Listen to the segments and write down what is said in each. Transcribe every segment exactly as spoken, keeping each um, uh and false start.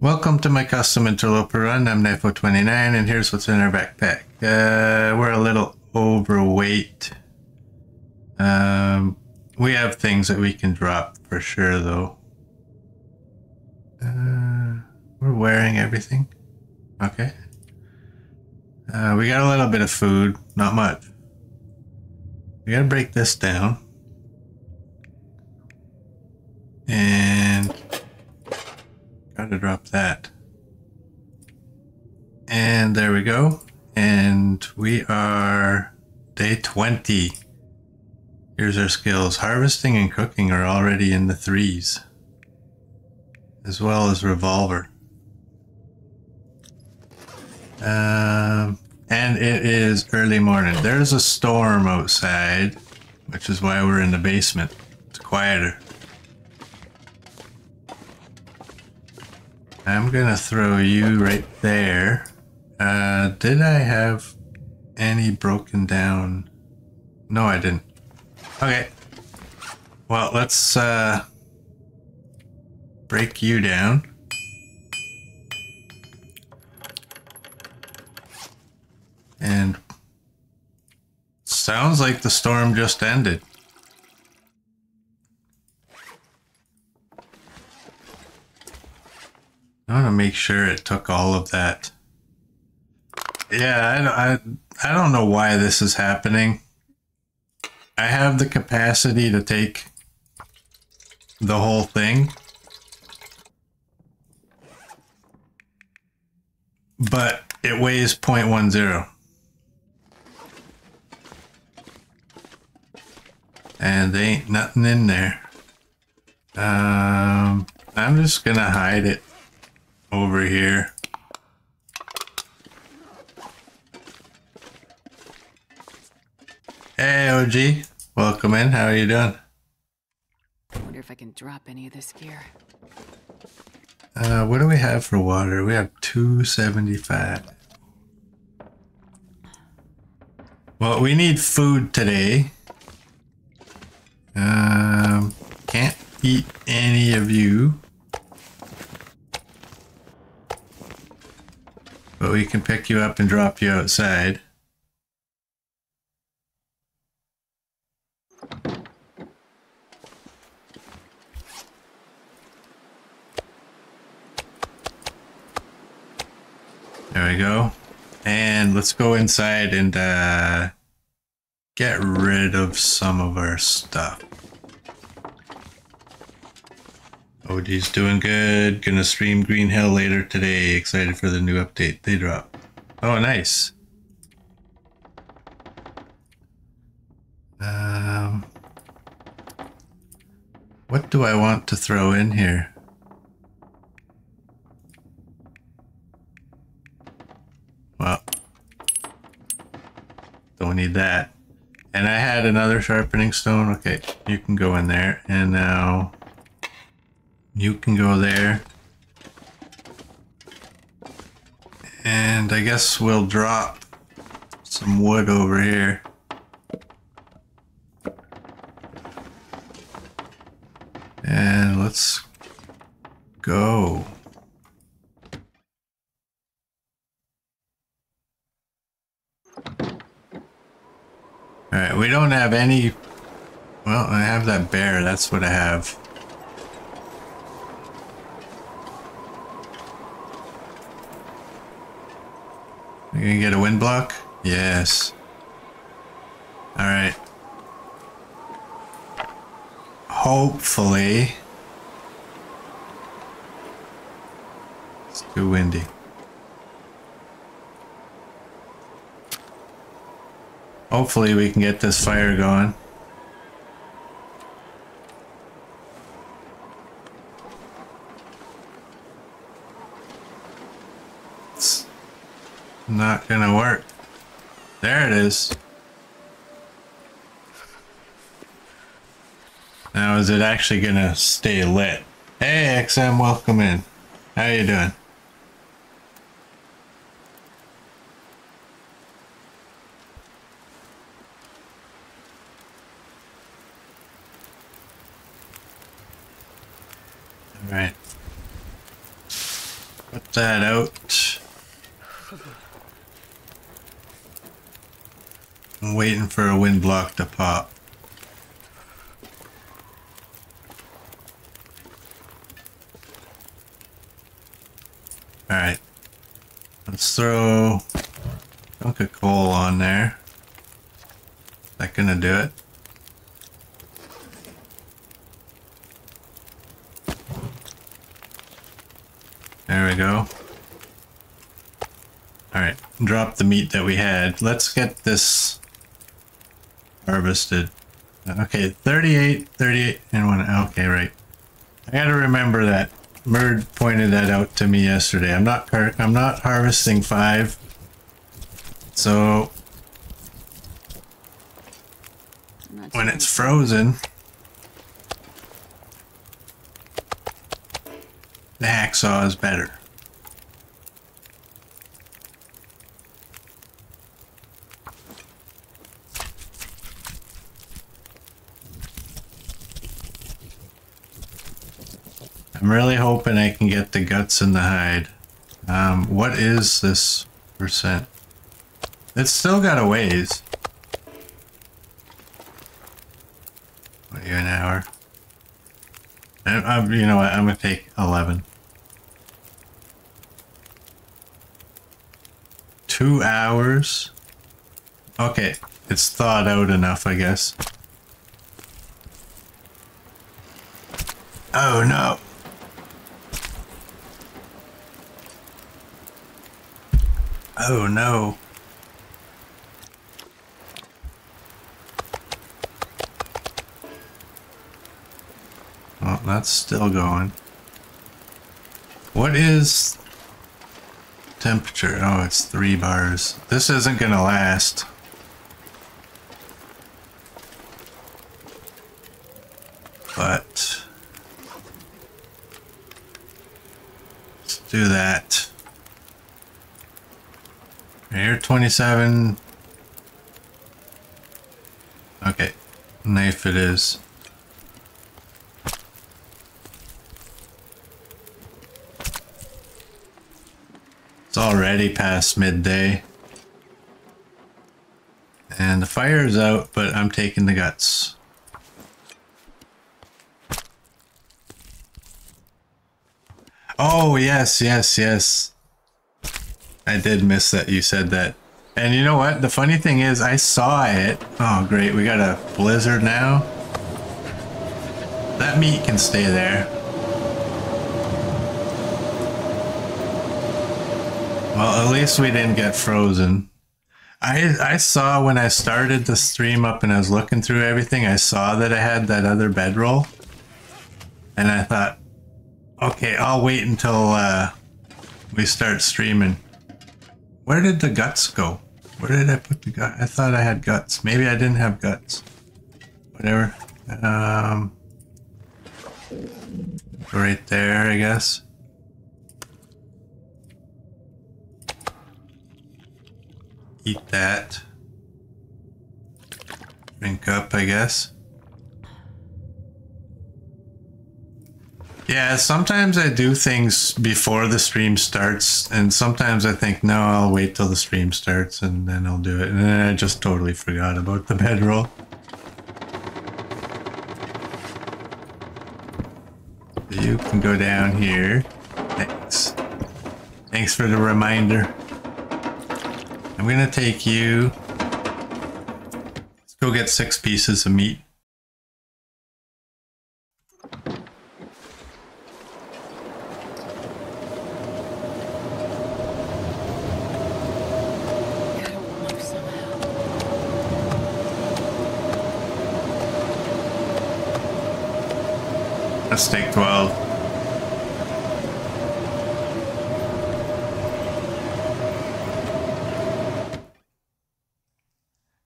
Welcome to my custom interloper run. I'm Nifo twenty-nine and here's what's in our backpack. Uh, we're a little overweight. Um, we have things that we can drop for sure though. Uh, we're wearing everything. Okay. Uh, we got a little bit of food, not much. We gotta break this down. And gotta drop that. And there we go. And we are day twenty. Here's our skills. Harvesting and cooking are already in the threes, as well as revolver. Um, and it is early morning. There's a storm outside, which is why we're in the basement. It's quieter. I'm gonna throw you right there. Uh, did I have any broken down? No, I didn't. Okay. Well, let's uh, break you down. And sounds like the storm just ended. I want to make sure it took all of that. Yeah, I, I, I don't know why this is happening. I have the capacity to take the whole thing, but it weighs zero point one zero. And there ain't nothing in there. Um, I'm just going to hide it over here. Hey, O G. Welcome in. How are you doing? I wonder if I can drop any of this gear. Uh, what do we have for water? We have two seventy-five. Well, we need food today. Um, can't eat any of you. But we can pick you up and drop you outside. There we go. And let's go inside and uh, get rid of some of our stuff. O G's doing good. Gonna stream Green Hell later today. Excited for the new update they drop. Oh, nice. Um, what do I want to throw in here? Well, don't need that. And I had another sharpening stone. Okay, you can go in there. And now you can go there. And I guess we'll drop some wood over here. And let's go. Alright, we don't have any... Well, I have that bear. That's what I have. You're gonna get a wind block? Yes. Alright. Hopefully. It's too windy. Hopefully we can get this fire going. Not gonna work. There it is. Now is it actually gonna stay lit? Hey X M, welcome in. How you doing? Alright. Put that out. I'm waiting for a wind block to pop. Alright. Let's throw a chunk of coal on there. Is that gonna do it? There we go. Alright, drop the meat that we had. Let's get this harvested. Okay, thirty-eight, thirty-eight, and one. Okay, right. I gotta remember that. Murd pointed that out to me yesterday. I'm not I'm not harvesting five. So when it's frozen, the hacksaw is better. I'm really hoping I can get the guts and the hide. Um, what is this percent? It's still got a ways. What, an hour? I, I, you know what, I'm gonna take eleven. Two hours? Okay, it's thawed out enough, I guess. Oh no! Oh no. Well, that's still going. What is temperature? Oh, it's three bars. This isn't gonna last. But let's do that. Here, twenty-seven. Okay, knife it is. It's already past midday. And the fire is out, but I'm taking the guts. Oh, yes, yes, yes. I did miss that you said that. And you know what? The funny thing is, I saw it. Oh, great. We got a blizzard now. That meat can stay there. Well, at least we didn't get frozen. I, I saw when I started the stream up and I was looking through everything, I saw that I had that other bedroll. And I thought, okay, I'll wait until uh, we start streaming. Where did the guts go? Where did I put the guts? I thought I had guts. Maybe I didn't have guts. Whatever. Um, right there, I guess. Eat that. Drink up, I guess. Yeah, sometimes I do things before the stream starts, and sometimes I think, no, I'll wait till the stream starts and then I'll do it. And then I just totally forgot about the bedroll. You can go down here. Thanks. Thanks for the reminder. I'm gonna take you. Let's go get six pieces of meat. Let's take twelve.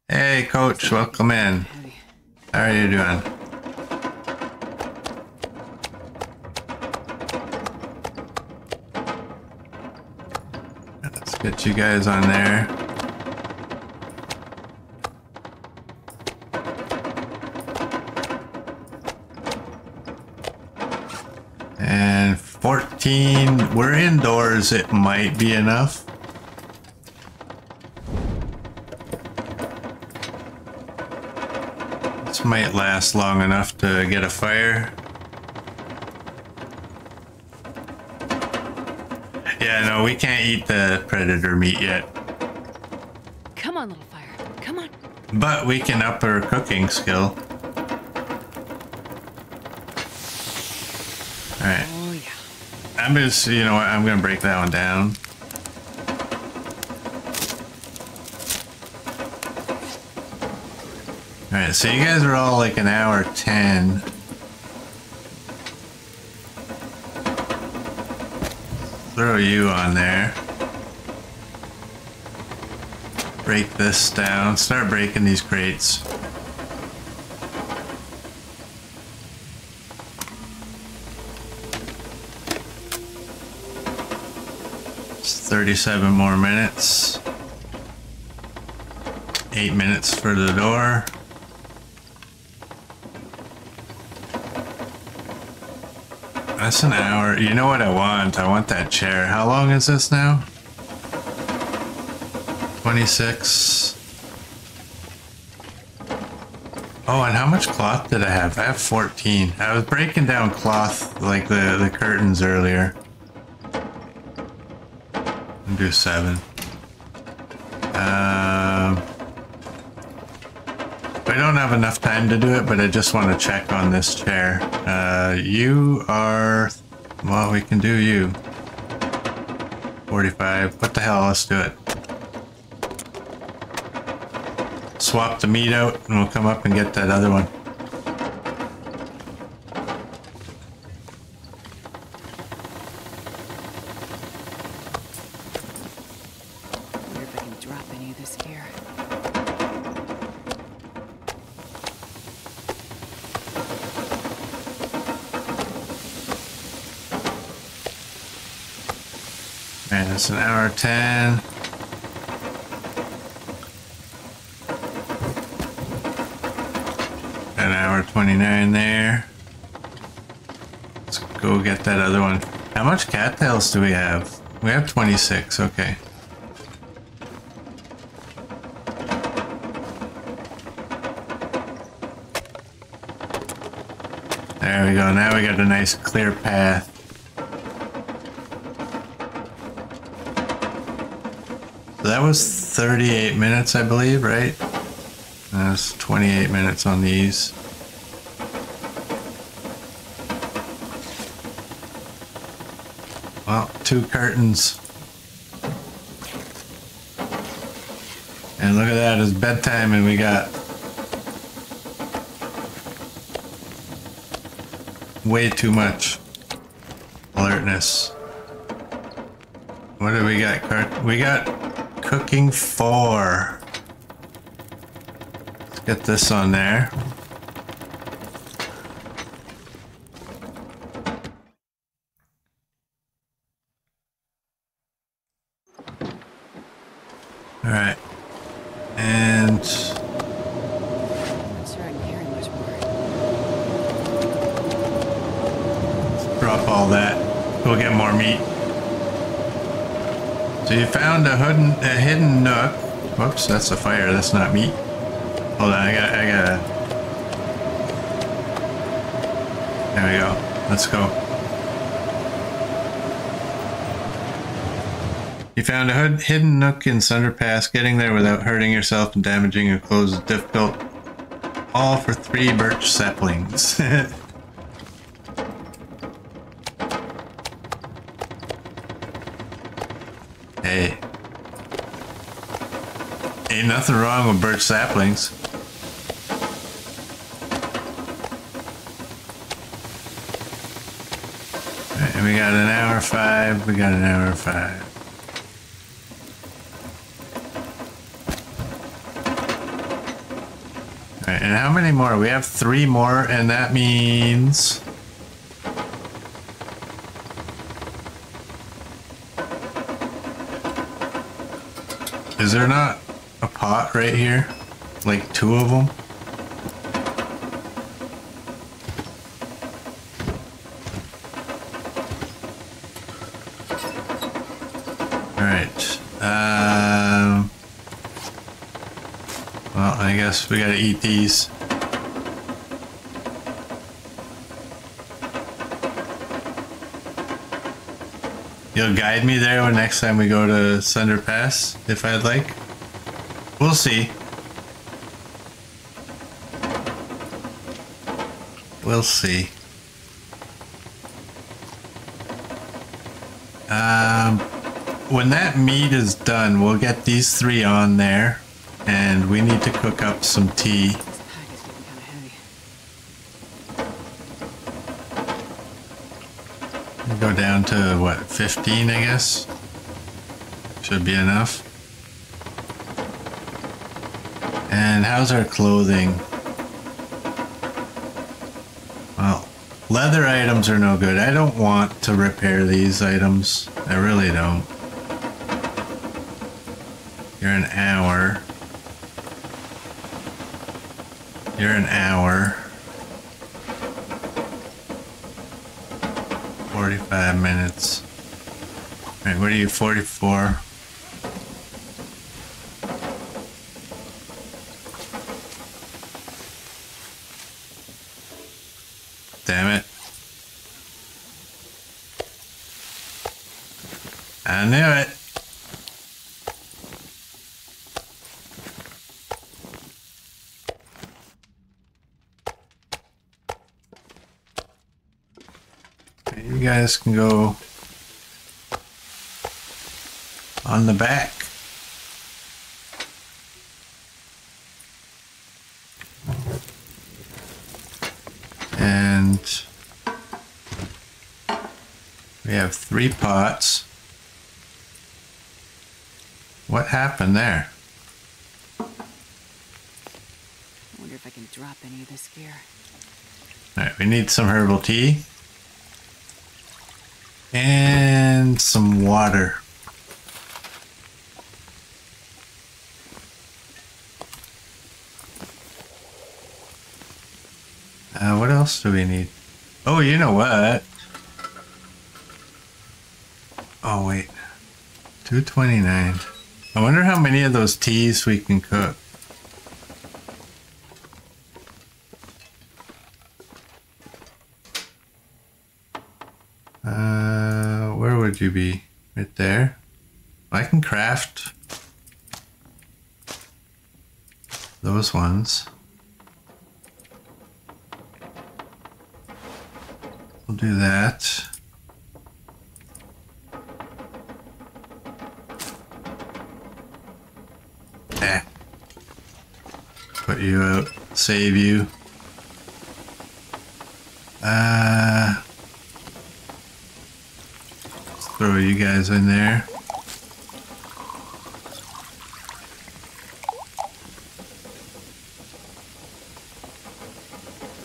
Hey, coach, welcome in. How are you doing? Let's get you guys on there. fifteen. We're indoors. It might be enough. This might last long enough to get a fire. Yeah, no, we can't eat the predator meat yet. Come on, little fire. Come on. But we can up our cooking skill. Alright. Oh, yeah. I'm just, you know what, I'm gonna break that one down. Alright, so you guys are all like an hour ten. Throw you on there. Break this down. Start breaking these crates. It's thirty-seven more minutes. Eight minutes for the door. That's an hour. You know what I want? I want that chair. How long is this now? twenty-six. Oh, and how much cloth did I have? I have fourteen. I was breaking down cloth like the, the curtains earlier. I'll do seven. Um, I don't have enough time to do it, but I just want to check on this chair. Uh, you are... Well, we can do you. forty-five. What the hell? Let's do it. Swap the meat out, and we'll come up and get that other one. It's an hour ten. An hour twenty-nine there. Let's go get that other one. How much cattails do we have? We have twenty-six, okay. There we go, now we got a nice clear path. That was thirty-eight minutes, I believe, right? That was twenty-eight minutes on these. Well, two curtains. And look at that, it's bedtime and we got way too much alertness. What do we got, Cart? We got cooking four. Let's get this on there. All right. And I'm sorry, I'm hearing much more. Let's drop all that. We'll get more meat. So you found a hidden, a hidden nook. Whoops, that's a fire. That's not meat. Hold on, I gotta, I gotta. There we go. Let's go. You found a hood, hidden nook in Sundered Pass. Getting there without hurting yourself and damaging your clothes is difficult. All for three birch saplings. Hey, ain't nothing wrong with birch saplings. All right, and we got an hour five, we got an hour five. All right, and how many more? We have three more, and that means... Is there not a pot right here? Like two of them? Alright. Um, well, I guess we gotta eat these. You'll guide me there when next time we go to Sundered Pass, if I'd like. We'll see. We'll see. Um, when that meat is done, we'll get these three on there, and we need to cook up some tea. Go down to, what, fifteen, I guess? Should be enough. And how's our clothing? Well, leather items are no good. I don't want to repair these items. I really don't. You're an hour. You're an hour. forty-five minutes. Alright, what are you, forty-four? Damn it. I knew it. You guys can go on the back. And we have three pots. What happened there? I wonder if I can drop any of this gear. All right, we need some herbal tea. And some water. Uh, what else do we need? Oh, you know what? Oh, wait. two twenty-nine. I wonder how many of those teas we can cook. You be right there. I can craft those ones. We'll do that. Eh. Put you out. Save you. Uh... Throw you guys in there.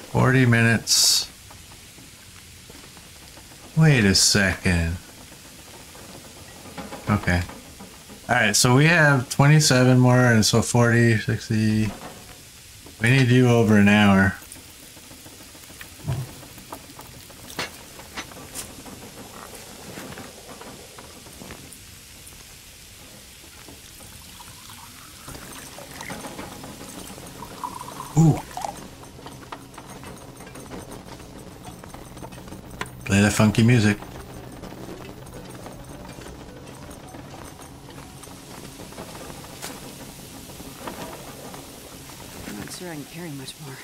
Forty minutes. Wait a second. Okay. Alright, so we have twenty-seven more, and so forty, sixty. We need you over an hour. Ooh. Play the funky music. I'm not sure I can carry much more.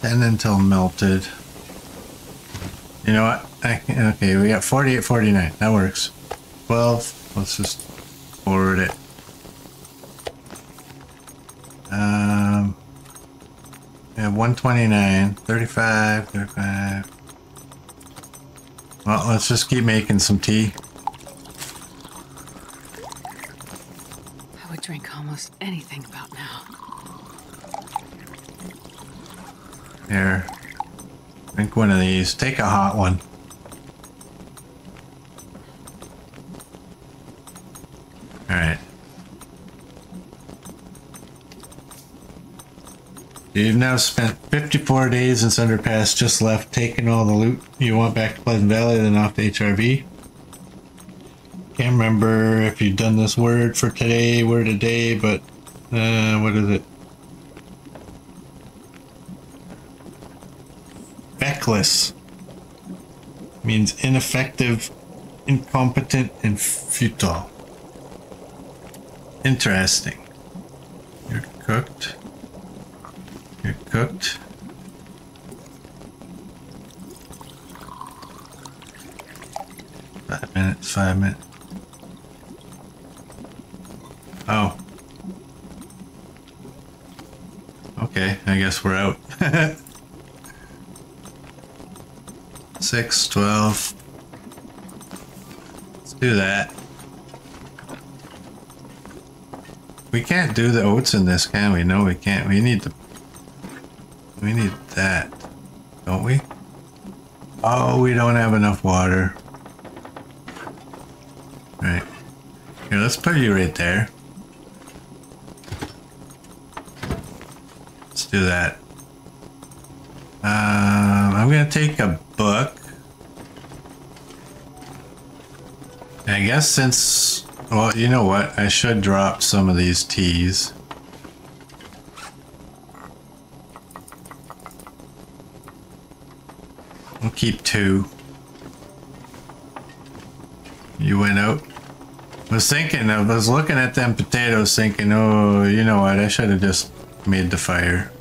Then until melted. You know what? I can, okay, we got forty-eight, forty-nine. That works. twelve. Let's just forward it. Um... one twenty-nine, thirty-five, thirty-five. Well, let's just keep making some tea. I would drink almost anything about now. Here. Drink one of these. Take a hot one. Alright. You've now spent fifty-four days in Sundered Pass, just left, taking all the loot you want back to Pleasant Valley, then off to H R V. Can't remember if you've done this word for today, word of day, but uh, what is it? Feckless. Means ineffective, incompetent, and futile. Interesting. You're cooked. You're cooked. Five minutes, five minutes. Oh. Okay, I guess we're out. Six, twelve. Let's do that. We can't do the oats in this, can we? No, we can't. We need the... We need that, don't we? Oh, we don't have enough water. Right. Here, let's put you right there. Let's do that. Um, I'm gonna take a book. And I guess since... Well, you know what? I should drop some of these teas. We'll keep two. You went out? I was thinking, I was looking at them potatoes thinking, oh, you know what? I should have just made the fire.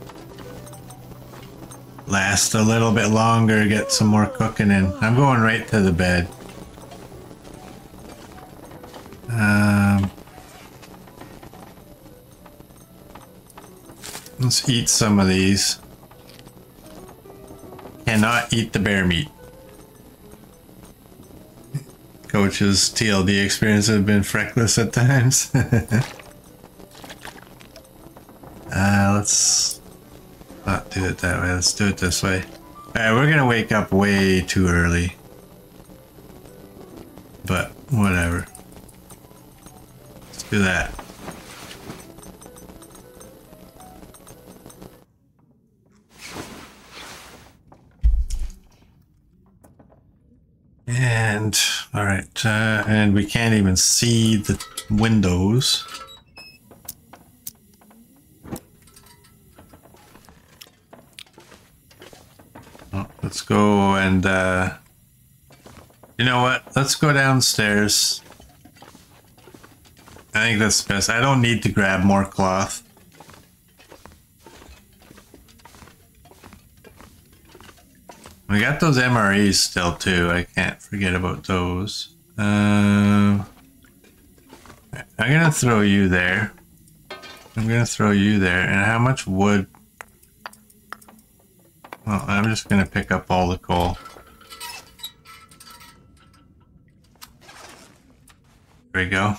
Last a little bit longer, get some more cooking in. I'm going right to the bed. Um, let's eat some of these. Cannot eat the bear meat. Coach's T L D experience has been feckless at times. uh, let's not do it that way. Let's do it this way. Alright, we're gonna wake up way too early. But whatever. Let's do that. And, all right, uh, and we can't even see the windows. Oh, let's go and, uh, you know what? Let's go downstairs. I think that's best. I don't need to grab more cloth. We got those M R Es still too. I can't forget about those. Uh, I'm gonna throw you there. I'm gonna throw you there. And how much wood? Well, I'm just gonna pick up all the coal. There we go.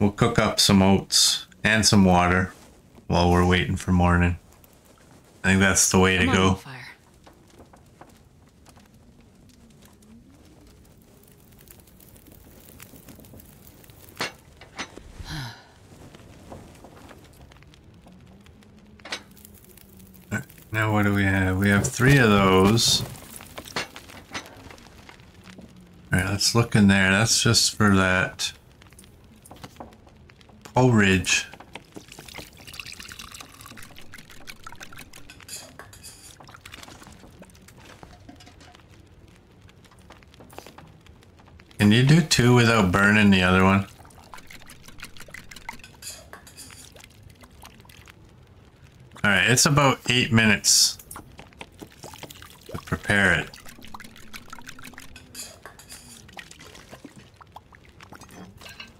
We'll cook up some oats and some water while we're waiting for morning. I think that's the way to go. Now what do we have? We have three of those. Alright, let's look in there. That's just for that. Oh, Ridge. Can you do two without burning the other one? Alright, it's about eight minutes to prepare it.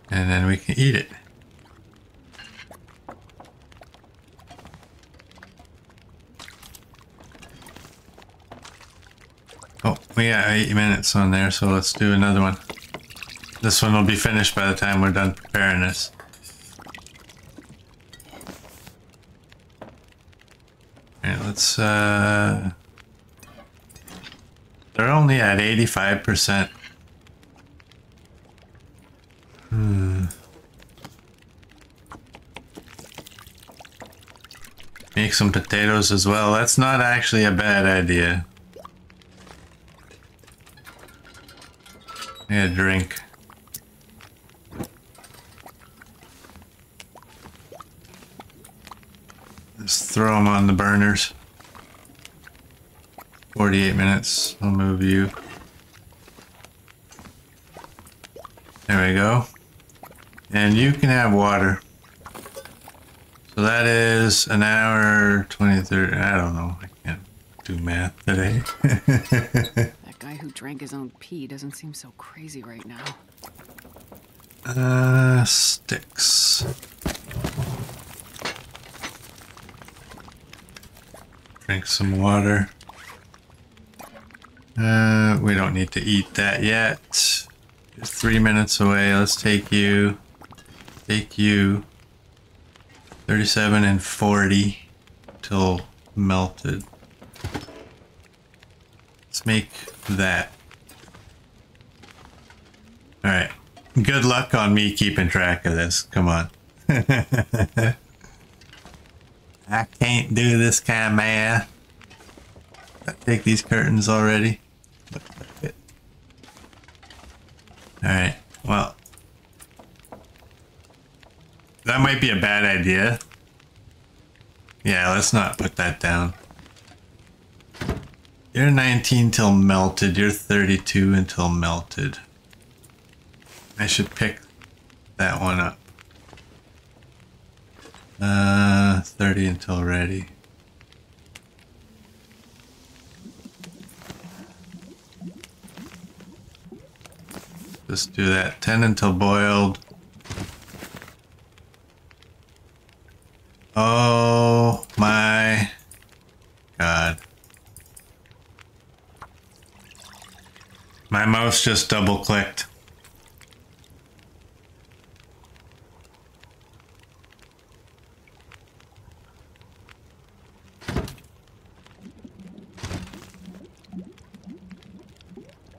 And then we can eat it. We got eight minutes on there, so let's do another one. This one will be finished by the time we're done preparing this. Alright, let's, uh... they're only at eighty-five percent. Hmm. Make some potatoes as well. That's not actually a bad idea. Yeah, drink. Just throw them on the burners. forty-eight minutes. I'll move you. There we go. And you can have water. So that is an hour, twenty-three, I don't know. I can't do math today. That guy who drank his own pee doesn't seem so crazy right now. Uh, sticks. Drink some water. Uh, we don't need to eat that yet. You're three minutes away. Let's take you. Take you. thirty-seven and forty till melted. Let's make that. All right. Good luck on me keeping track of this. Come on. I can't do this kind of math. I take these curtains already. All right. Well, that might be a bad idea. Yeah, let's not put that down. You're nineteen till melted. You're thirty-two until melted. I should pick that one up. Uh, thirty until ready. Just do that. ten until boiled. Oh my god. My mouse just double clicked.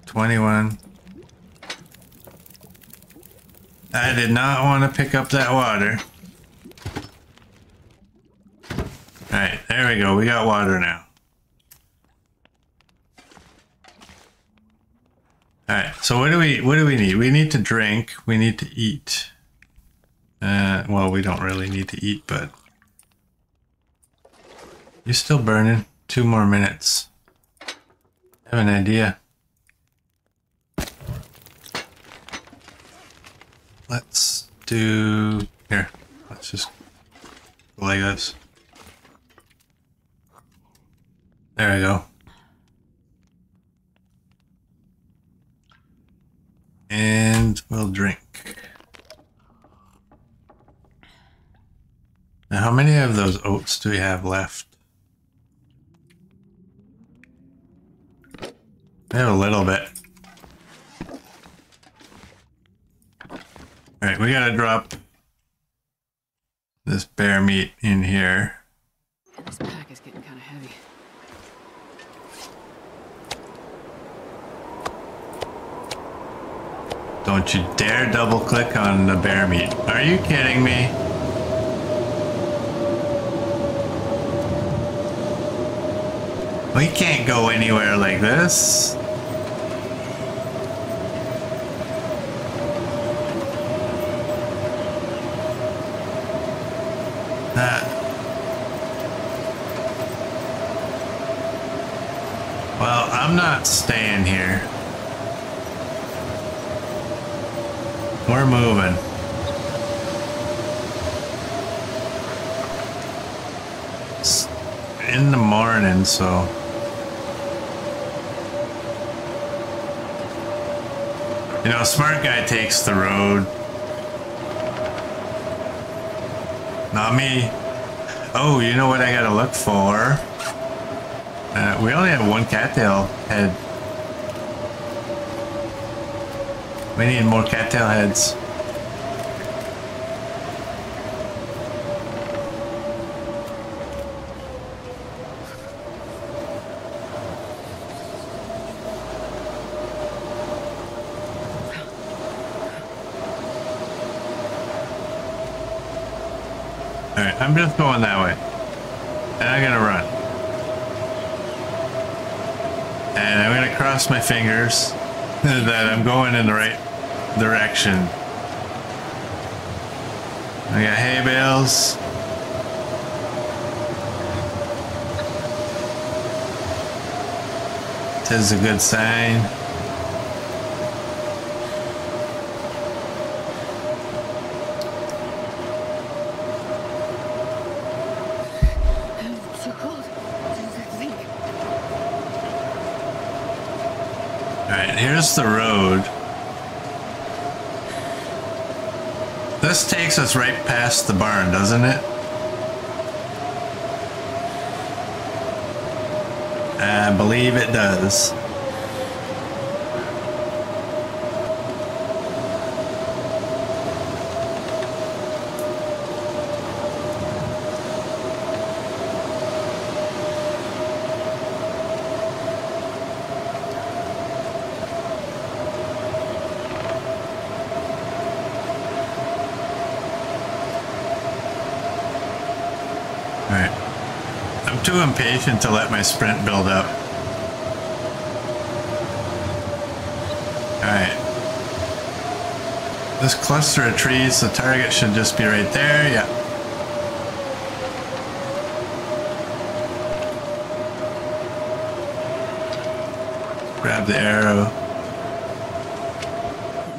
twenty-one. I did not want to pick up that water. Alright, there we go. We got water now. Alright, so what do we what do we need? We need to drink. We need to eat. Uh, well, we don't really need to eat, but... You're still burning. Two more minutes. I have an idea. Let's do... Here, let's just go like this. There we go. And we'll drink. Now, how many of those oats do we have left? We have a little bit. Alright, we gotta drop this bear meat in here. This pack is getting kind of heavy. Don't you dare double click on the bear meat. Are you kidding me? We can't go anywhere like this. That. Well, I'm not staying here. We're moving. It's in the morning, so... You know, a smart guy takes the road. Not me. Oh, you know what I gotta look for? Uh, we only have one cattail head. We need more cattail heads. I'm just going that way. And I'm gonna run. And I'm gonna cross my fingers that I'm going in the right direction. I got hay bales. Tis a good sign. Here's the road. This takes us right past the barn, doesn't it? I believe it does. Impatient to let my sprint build up. Alright. This cluster of trees, the target should just be right there. Yeah. Grab the arrow.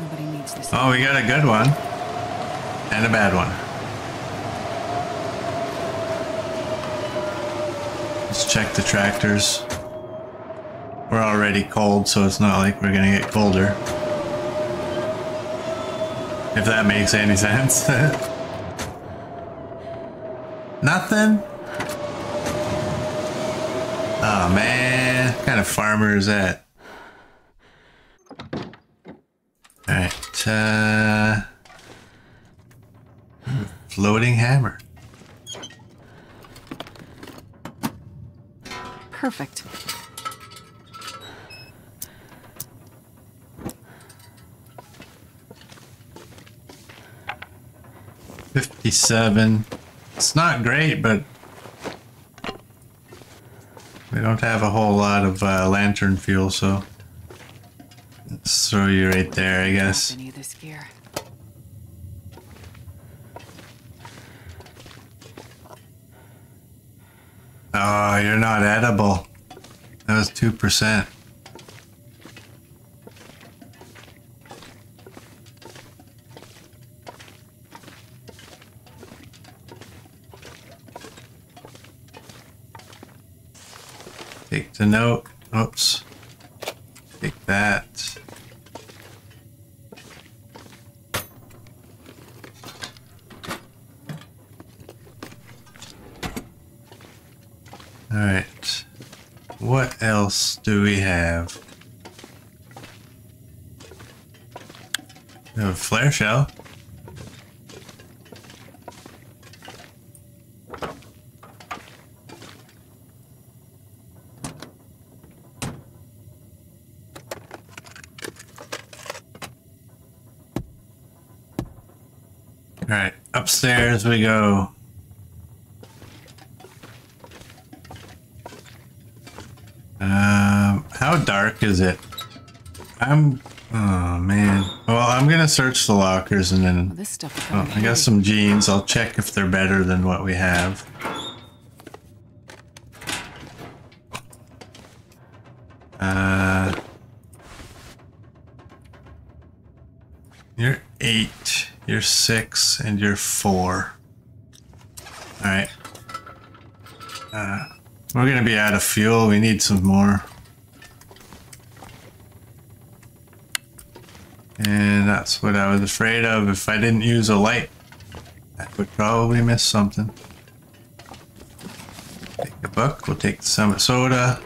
Nobody needs this. Oh, we got a good one. And a bad one. Let's check the tractors. We're already cold, so it's not like we're gonna get colder. If that makes any sense. Nothing? Oh man, what kind of farmer is that? Alright, uh... floating hammer. Perfect. fifty-seven. It's not great, but we don't have a whole lot of uh, lantern fuel, so let's throw you right there, I guess. I need this gear. Oh, you're not edible. That was two percent. Take the note. Oops. Take that. All right, what else do we have? We have a flare shell. All right, upstairs we go. Dark is it? I'm oh man. Well, I'm gonna search the lockers and then this stuff oh, I got some jeans. I'll check if they're better than what we have. Uh, you're eight, you're six, and you're four. All right. Uh, we're gonna be out of fuel. We need some more. And that's what I was afraid of. If I didn't use a light, I would probably miss something. Take the book. We'll take some soda.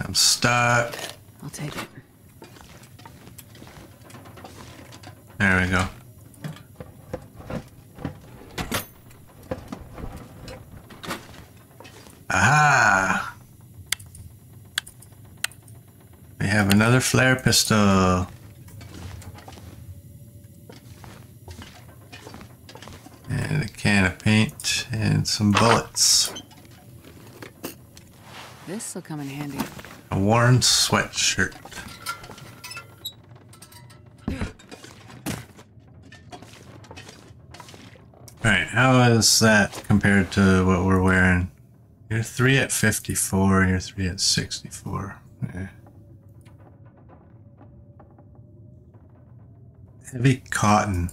I'm stuck. I'll take it. There we go. Aha! We have another flare pistol. And a can of paint and some bullets. This will come in handy. A worn sweatshirt. Alright, how is that compared to what we're wearing? You're three at fifty-four, you're three at sixty-four. Yeah. Heavy cotton.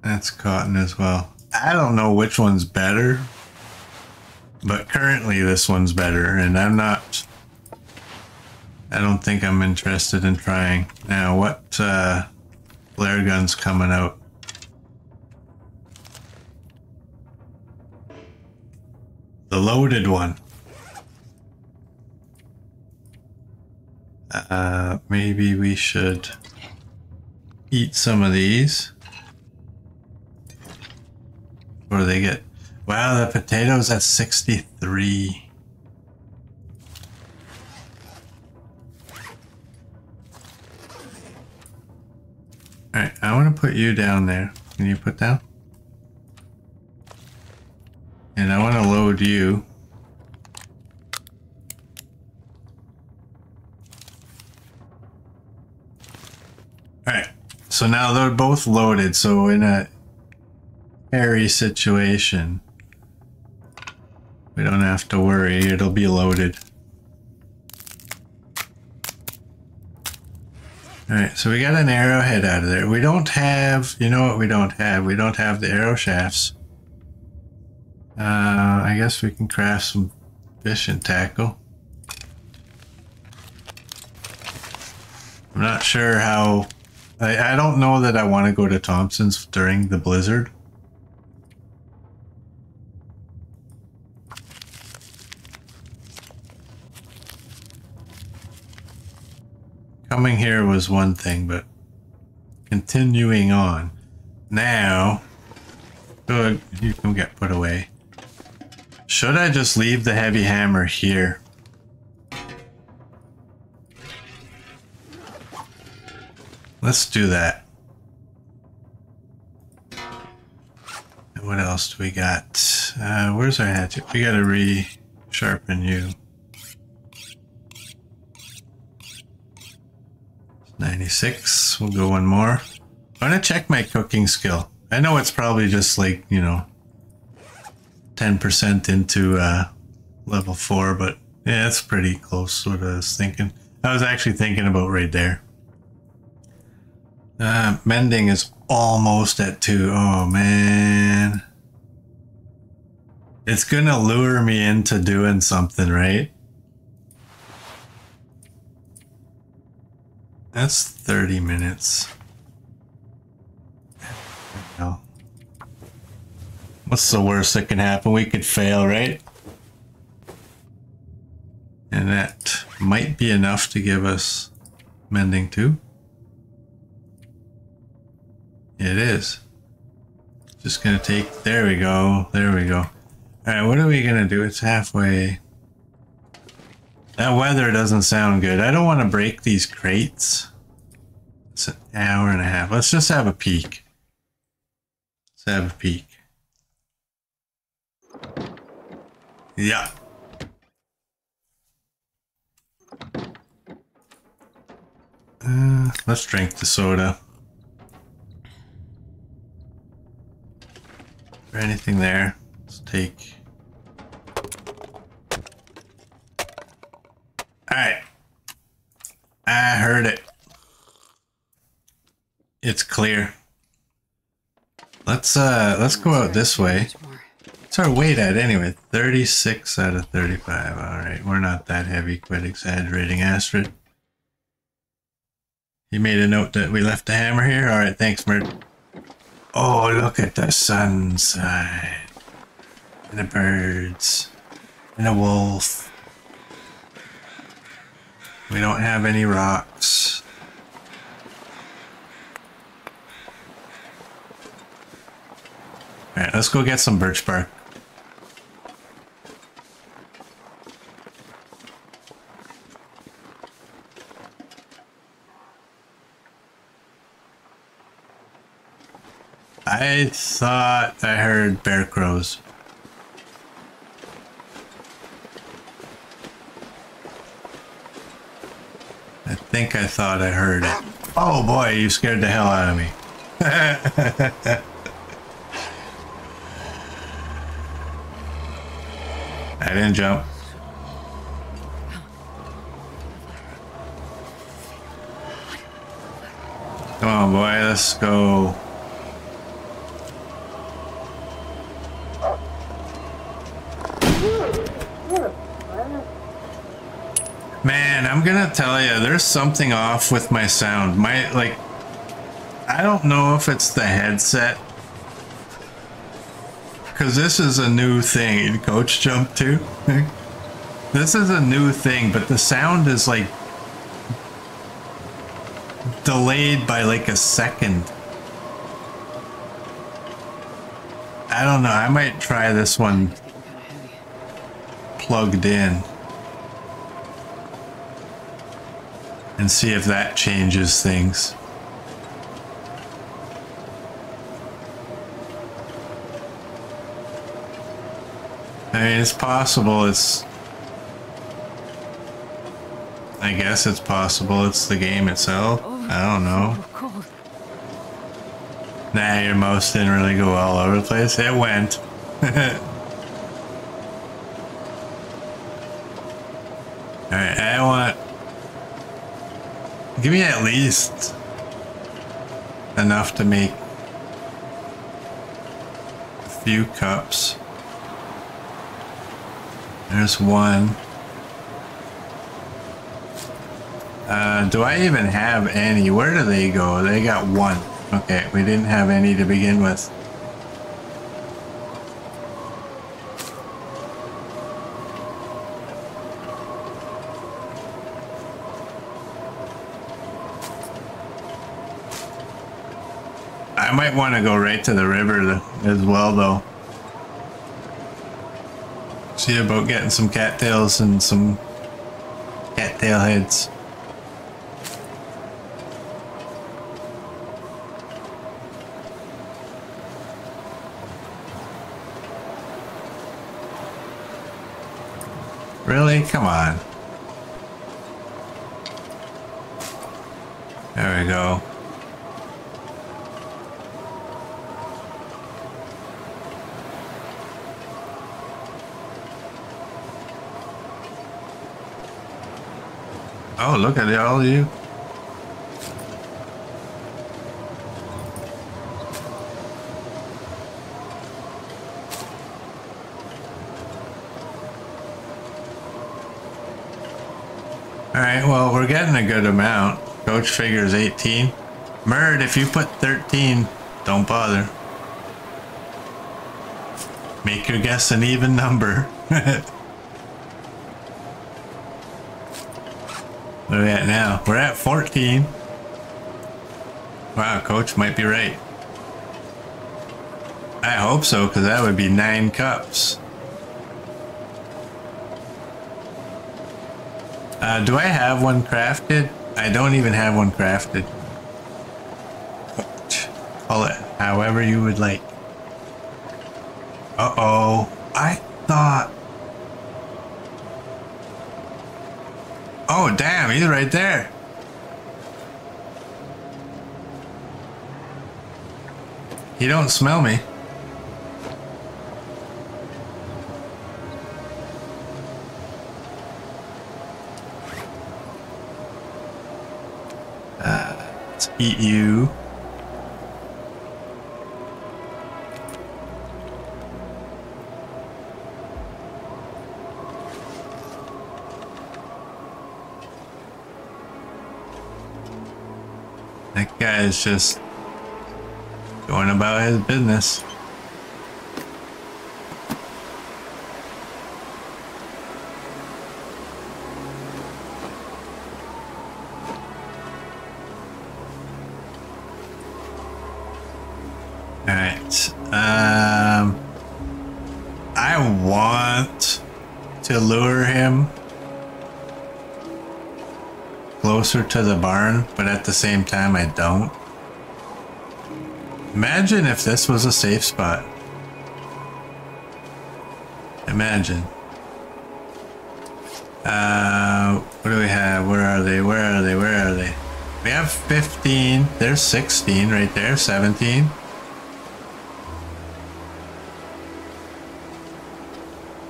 That's cotton as well. I don't know which one's better, but currently this one's better, and I'm not... I don't think I'm interested in trying. Now, what... Uh, flare guns coming out. The loaded one. Uh, maybe we should eat some of these. What do they get? Wow, the potatoes at sixty-three. Alright, I want to put you down there. Can you put down? And I want to load you. Alright, so now they're both loaded, so in a hairy situation, we don't have to worry, it'll be loaded. Alright, so we got an arrowhead out of there. We don't have, you know what we don't have? We don't have the arrow shafts. Uh, I guess we can craft some fishing tackle. I'm not sure how, I, I don't know that I want to go to Thompson's during the blizzard. Coming here was one thing, but continuing on. Now, good, you can get put away. Should I just leave the heavy hammer here? Let's do that. And what else do we got? Uh, where's our hatchet? We gotta re-sharpen you. ninety-six, we'll go one more. I'm gonna check my cooking skill. I know it's probably just like, you know, ten percent into uh, level four, but yeah, it's pretty close to what I was thinking. I was actually thinking about right there. Uh, mending is almost at two. Oh man. It's gonna lure me into doing something, right? That's thirty minutes. Hell. What's the worst that can happen? We could fail, right? And that might be enough to give us mending too. It is. Just gonna take, there we go, there we go. Alright, what are we gonna do? It's halfway. That weather doesn't sound good. I don't want to break these crates. It's an hour and a half. Let's just have a peek. Let's have a peek. Yeah. Uh, let's drink the soda. Is there anything there? Let's take... Alright, I heard it. It's clear. Let's uh, let's go out this way. What's our weight at anyway? thirty-six out of thirty-five. Alright, we're not that heavy. Quit exaggerating, Astrid. You made a note that we left the hammer here? Alright, thanks, Mert. Oh, look at the sunside. And the birds. And the wolf. We don't have any rocks. Alright, let's go get some birch bark. I thought I heard bear crows. I think I thought I heard it. Oh boy, you scared the hell out of me. I didn't jump. Come on, boy, let's go. Man, I'm gonna tell you, there's something off with my sound. My, like, I don't know if it's the headset. Because this is a new thing. Coach Jump too? This is a new thing, but the sound is like delayed by like a second. I don't know. I might try this one plugged in and see if that changes things. I mean, it's possible. It's, I guess it's possible it's the game itself. I don't know. Nah, your mouse didn't really go all over the place. It went. Alright, I want... Give me at least enough to make a few cups. There's one. Uh, do I even have any? Where do they go? They got one. Okay, we didn't have any to begin with. I might want to go right to the river as well, though. See about getting some cattails and some cattail heads. Really? Come on. There we go. Oh, look at all of you. Alright, well, we're getting a good amount. Coach figures eighteen. Murd, if you put thirteen, don't bother. Make your guess an even number. What are we at now? We're at fourteen. Wow, Coach might be right. I hope so, because that would be nine cups. Uh, do I have one crafted? I don't even have one crafted. Call it however you would like. Uh-oh. I thought... Oh, damn, he's right there. He don't smell me. Eat you. That guy is just going about his business. To lure him closer to the barn, but at the same time I don't. Imagine if this was a safe spot. Imagine. Uh, what do we have? Where are they? Where are they? Where are they? We have fifteen. There's sixteen right there. seventeen.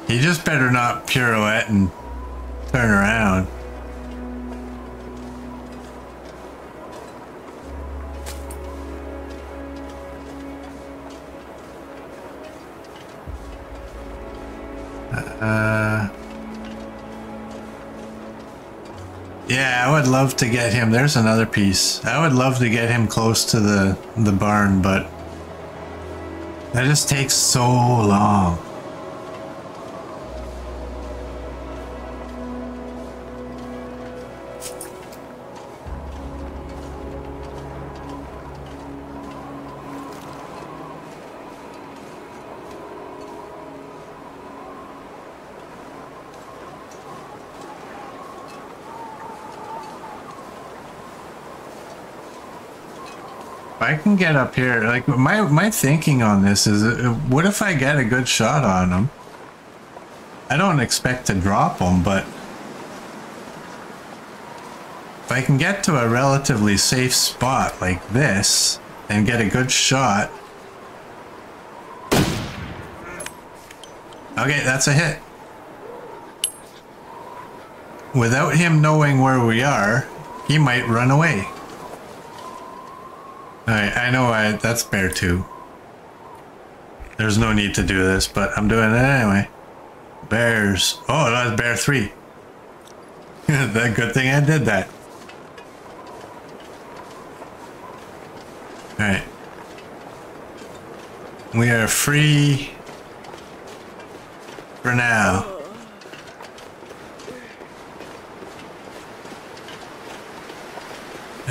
He just better not pirouette and turn around. Uh, yeah, I would love to get him. There's another piece. I would love to get him close to the, the barn, but that just takes so long. I can get up here. Like my my thinking on this is, uh, what if I get a good shot on him? I don't expect to drop him, but if I can get to a relatively safe spot like this and get a good shot, okay, that's a hit. Without him knowing where we are, he might run away. Alright, I know I, that's bear two. There's no need to do this, but I'm doing it anyway. Bears. Oh, that's bear three. That good thing I did that. Alright. We are free for now.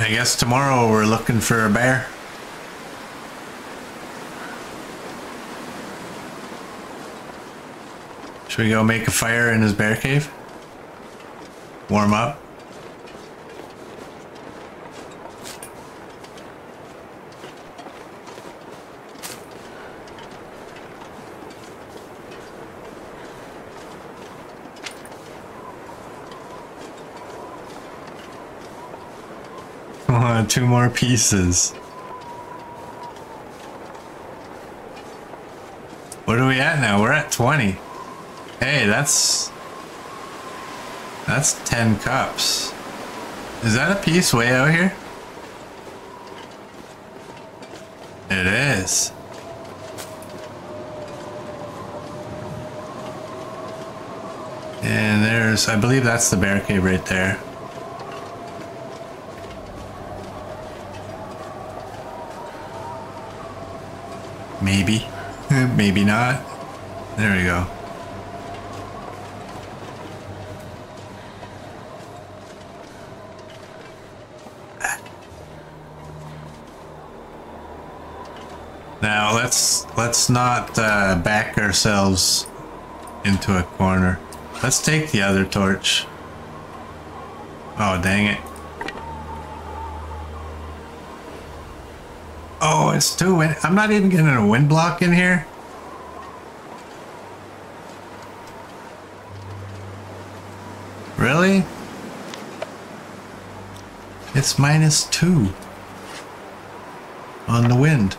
I guess tomorrow we're looking for a bear. Should we go make a fire in his bear cave? Warm up. Two more pieces. What are we at now? We're at twenty. Hey, that's that's ten cups. Is that a piece way out here? It is. And there's, I believe that's the bear cave right there. Maybe. Maybe not. There we go. Now let's let's not uh, back ourselves into a corner. Let's take the other torch. Oh, dang it. Oh, it's too wind. I'm not even getting a wind block in here. Really? It's minus two on the wind.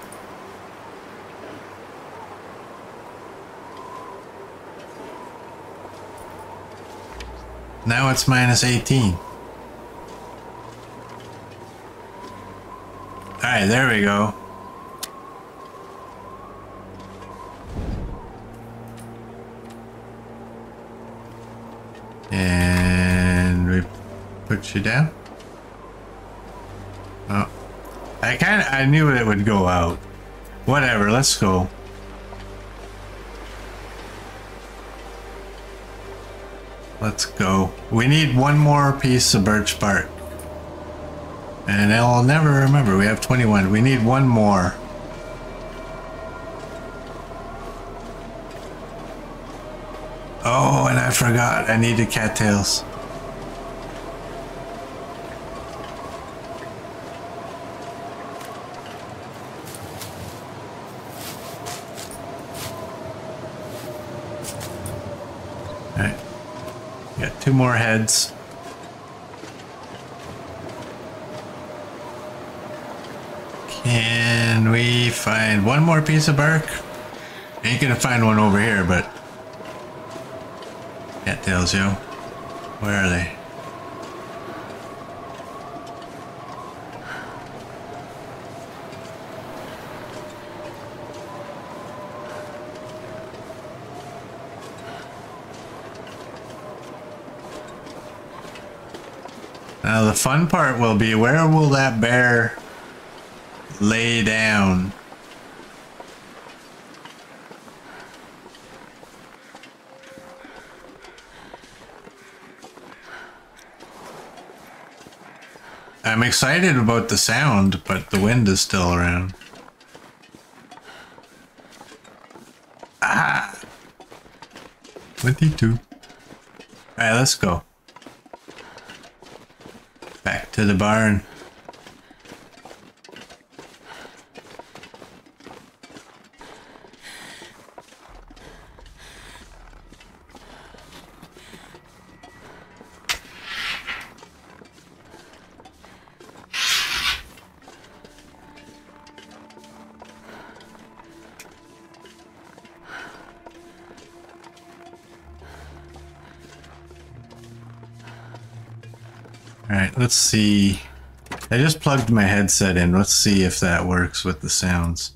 Now it's minus eighteen. Alright, there we go. And we put you down. Oh. I kinda I knew it would go out. Whatever, let's go. Let's go. We need one more piece of birch bark. And I'll never remember. We have twenty-one. We need one more. Oh, and I forgot. I needed cattails. Got two more heads. Can we find one more piece of bark? Ain't gonna find one over here, but that tells you. Where are they? Now the fun part will be, where will that bear lay down? I'm excited about the sound, but the wind is still around. Ah! twenty-two. Alright, let's go. Back to the barn. Let's see. I just plugged my headset in. Let's see if that works with the sounds.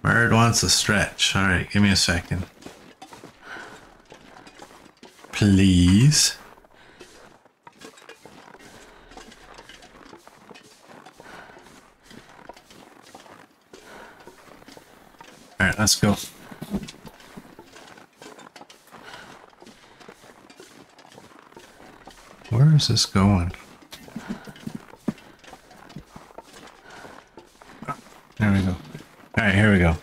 Bird wants a stretch. Alright, give me a second. Please. Let's go. Where is this going? Oh, there we go. All right, here we go.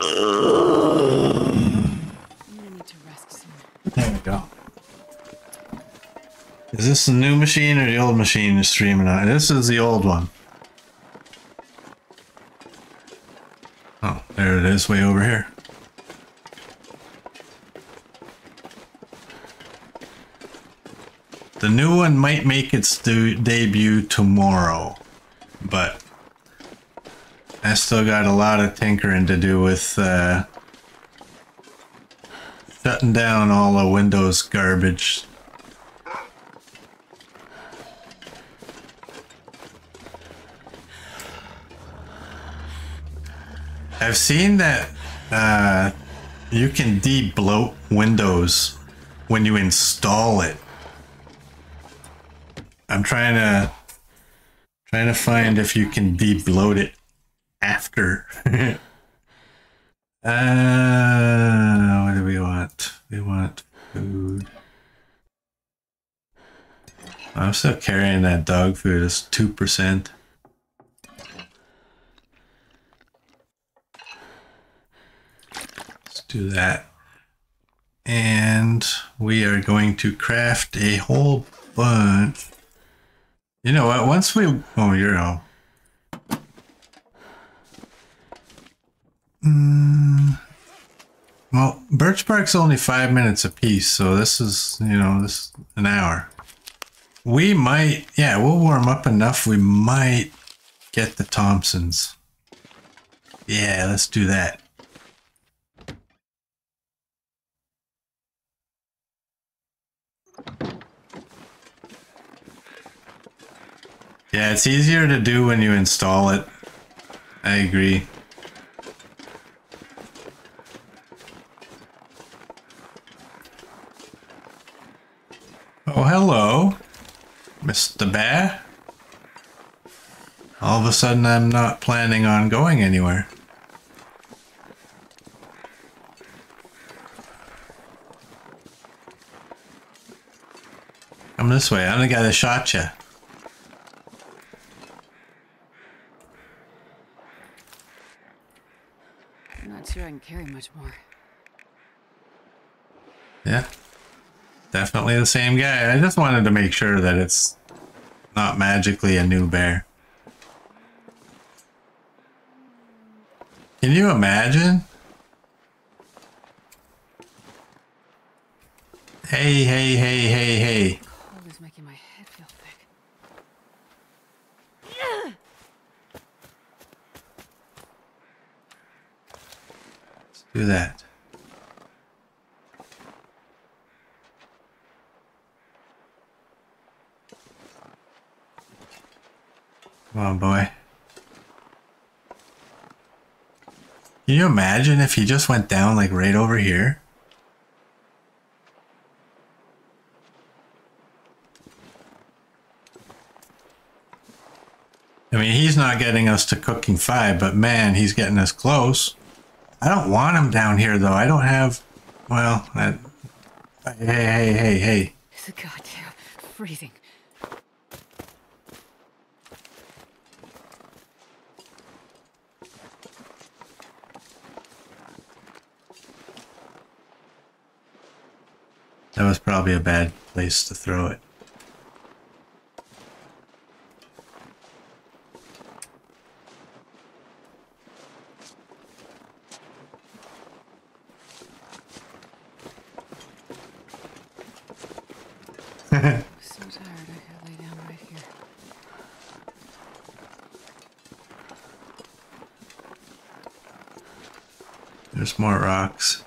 You need to rest soon. There we go. Is this the new machine or the old machine is streaming on? This is the old one. There it is, way over here. The new one might make its de debut tomorrow, but I still got a lot of tinkering to do with uh, shutting down all the Windows garbage. I've seen that uh, you can de-bloat Windows when you install it. I'm trying to trying to find if you can de-bloat it after. uh, what do we want? We want food. I'm still carrying that dog food. It's two percent. Do that, and we are going to craft a whole bunch. You know what, once we oh you're all mm. Well, birch bark's only five minutes a piece, so this is, you know, this an hour. We might, yeah, we'll warm up enough. We might get the Thompson's. Yeah, let's do that. Yeah, it's easier to do when you install it. I agree. Oh, hello, Mister Bear. All of a sudden, I'm not planning on going anywhere. Come this way. I'm the guy that shot you. Sure, I can carry much more. Yeah, definitely the same guy. I just wanted to make sure that it's not magically a new bear. Can you imagine? Hey, hey, hey, hey, hey. Cold is making my head feel thick. Yeah. Let's do that. Come on, boy. Can you imagine if he just went down like right over here? I mean, he's not getting us to cooking five, but man, he's getting us close. I don't want him down here though. I don't have, well, I, hey, hey, hey, hey. It's a goddamn freezing. That was probably a bad place to throw it. I'm so tired, I could lay down right here. There's more rocks.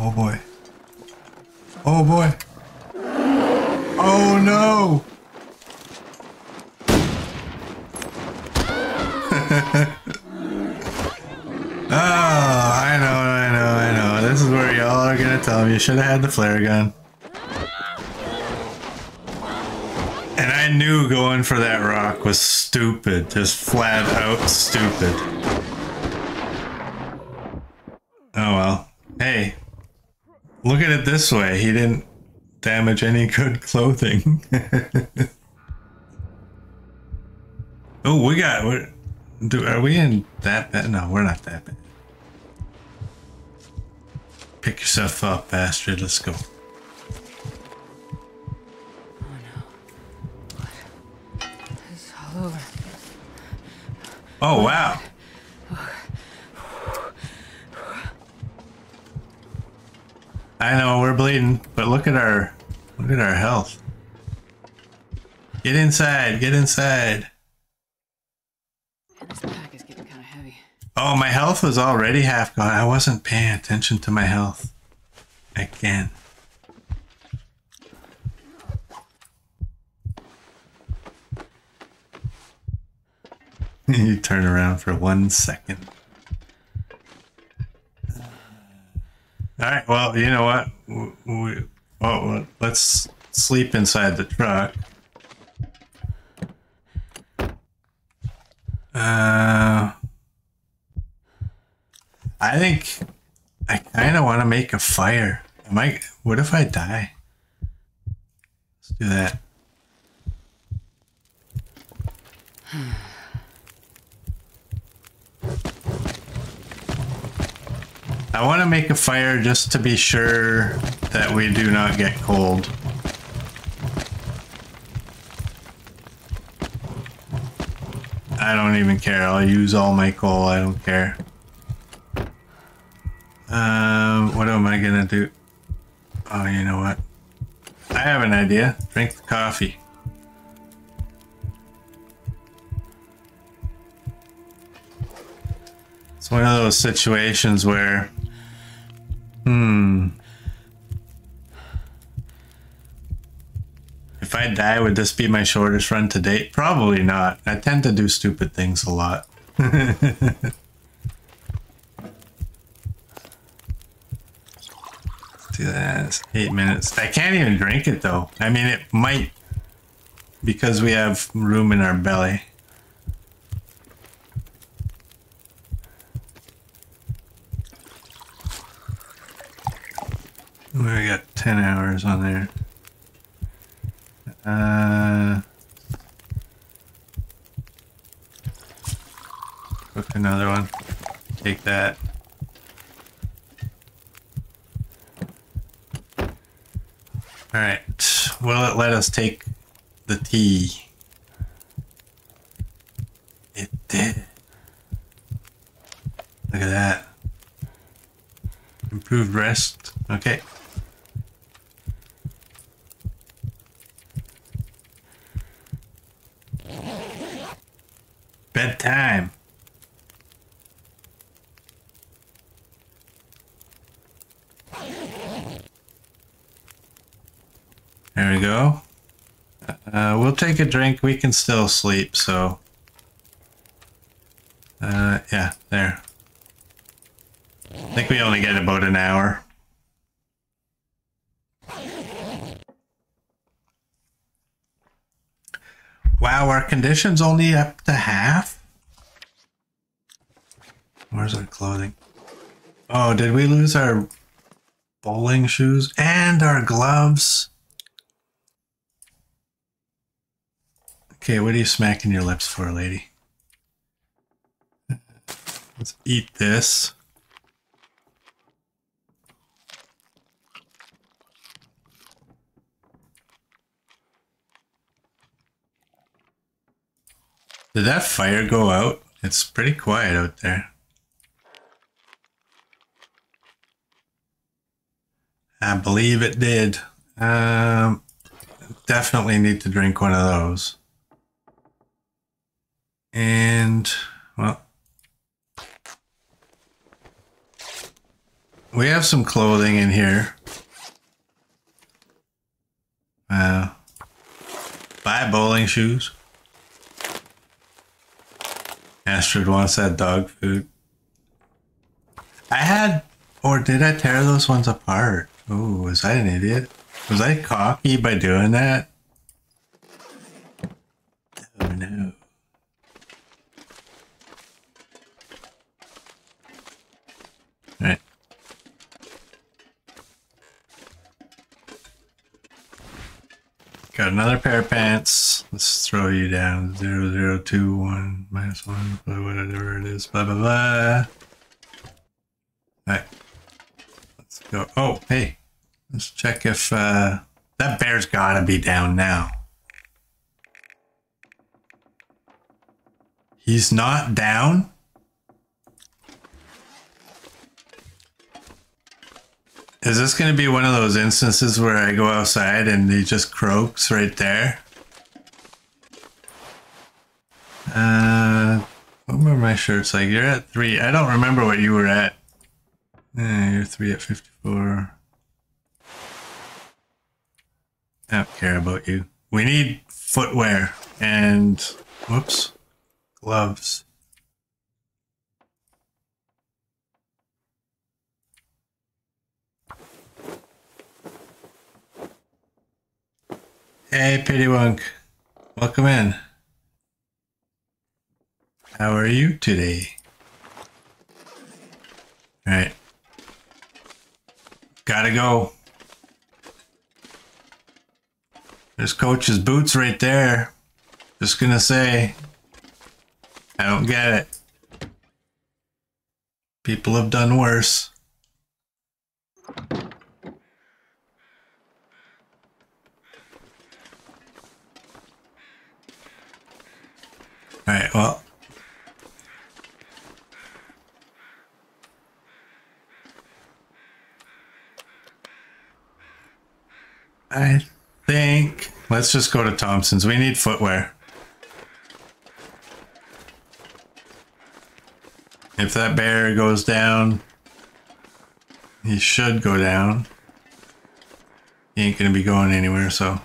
Oh boy. Oh boy. Oh no. Oh, I know, I know, I know. This is where y'all are gonna tell me you should have had the flare gun. And I knew going for that rock was stupid. Just flat out stupid. Oh well. Hey. Look at it this way, he didn't damage any good clothing. Oh, we got, we're, do, are we in that bad? No, we're not that bad. Pick yourself up, bastard, let's go. Oh no. What? It's all over. Oh wow. I know we're bleeding, but look at our look at our health. Get inside, get inside. This pack is getting kind of heavy. Oh, my health was already half gone. I wasn't paying attention to my health. Again. You turn around for one second. Alright, well, you know what? We, we, oh, let's sleep inside the truck. Uh, I think I kind of want to make a fire. Am I, what if I die? Let's do that. I want to make a fire just to be sure that we do not get cold. I don't even care. I'll use all my coal. I don't care. Um, what am I gonna do? Oh, you know what? I have an idea. Drink the coffee. It's one of those situations where Hmm. if I die, would this be my shortest run to date? Probably not. I tend to do stupid things a lot. Let's do that. Eight minutes. I can't even drink it though. I mean, it might, because we have room in our belly. We got ten hours on there. Uh, cook another one. take that. Alright, will it let us take the tea? It did. Look at that. Improved rest. Okay. Bedtime. There we go. Uh, we'll take a drink. We can still sleep, so. Uh, yeah, there. I think we only get about an hour. Wow, our condition's only up to half? Where's our clothing? Oh, did we lose our bowling shoes and our gloves? Okay, what are you smacking your lips for, lady? Let's eat this. Did that fire go out? It's pretty quiet out there. I believe it did. Um, definitely need to drink one of those. And, well, we have some clothing in here. Uh, buy bowling shoes. Astrid wants that dog food. I had, or did I tear those ones apart? Oh, was I an idiot? Was I cocky by doing that? Oh no. Alright. Got another pair of pants. Let's throw you down. Zero, zero, two, one, minus one, whatever it is. Blah, blah, blah. Alright. Let's go. Oh, hey. Let's check if, uh... that bear's gotta be down now. He's not down? Is this going to be one of those instances where I go outside and he just croaks right there? Uh, what were my shirts like? You're at three. I don't remember what you were at. Eh, you're three at fifty-four. I don't care about you. We need footwear and, whoops, gloves. Hey, Pittywunk. Welcome in. How are you today? Alright. Gotta go. There's Coach's boots right there. Just gonna say, I don't get it. People have done worse. Alright, well. I think... let's just go to Thompson's. We need footwear. If that bear goes down, he should go down. He ain't gonna be going anywhere, so...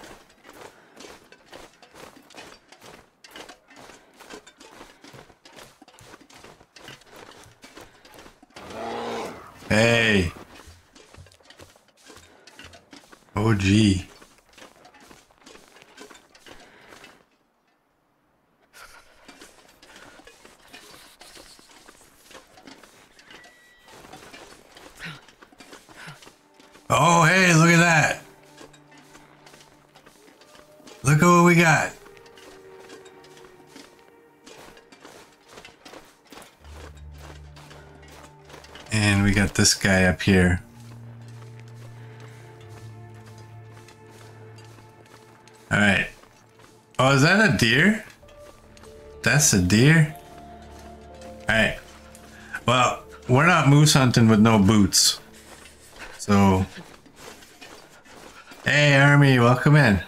hey. Oh, gee. Oh, hey, look at that. Look at what we got. And we got this guy up here. All right. Oh, is that a deer? That's a deer. All right. Well, we're not moose hunting with no boots. So, hey, Army, welcome in.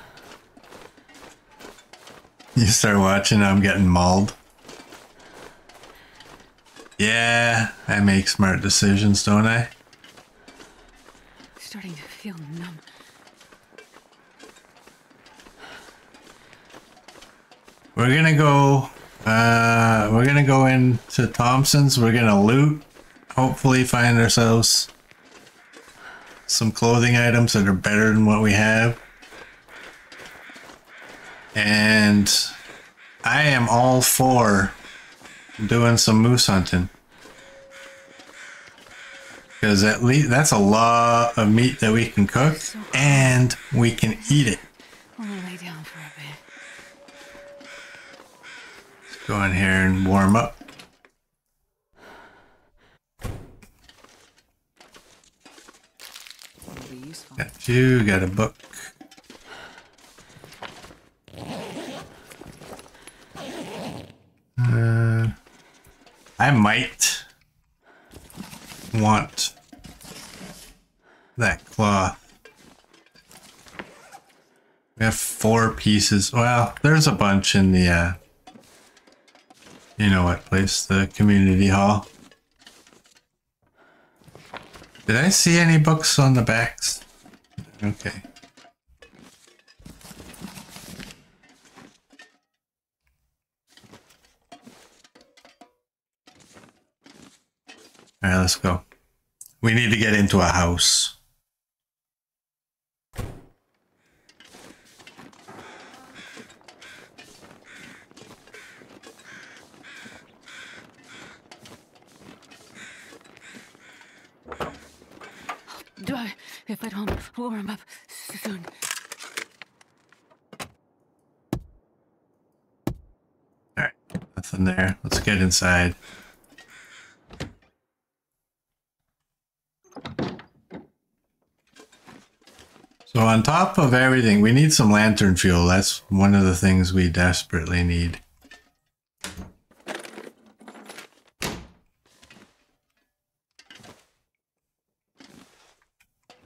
You start watching, I'm getting mauled. Yeah, I make smart decisions, don't I? Starting to feel numb. We're gonna go, uh, we're gonna go into Thompson's, we're gonna loot, hopefully find ourselves some clothing items that are better than what we have. And I am all for doing some moose hunting. Because at least that's a lot of meat that we can cook and we can eat it. Go in here and warm up. Got you, got a book. Uh, I might want that cloth. We have four pieces. Well, there's a bunch in the... Uh, You know what place? The community hall. Did I see any books on the backs? Okay. Alright, let's go. We need to get into a house. If I don't warm up soon. Alright, nothing there. Let's get inside. So on top of everything, we need some lantern fuel. That's one of the things we desperately need.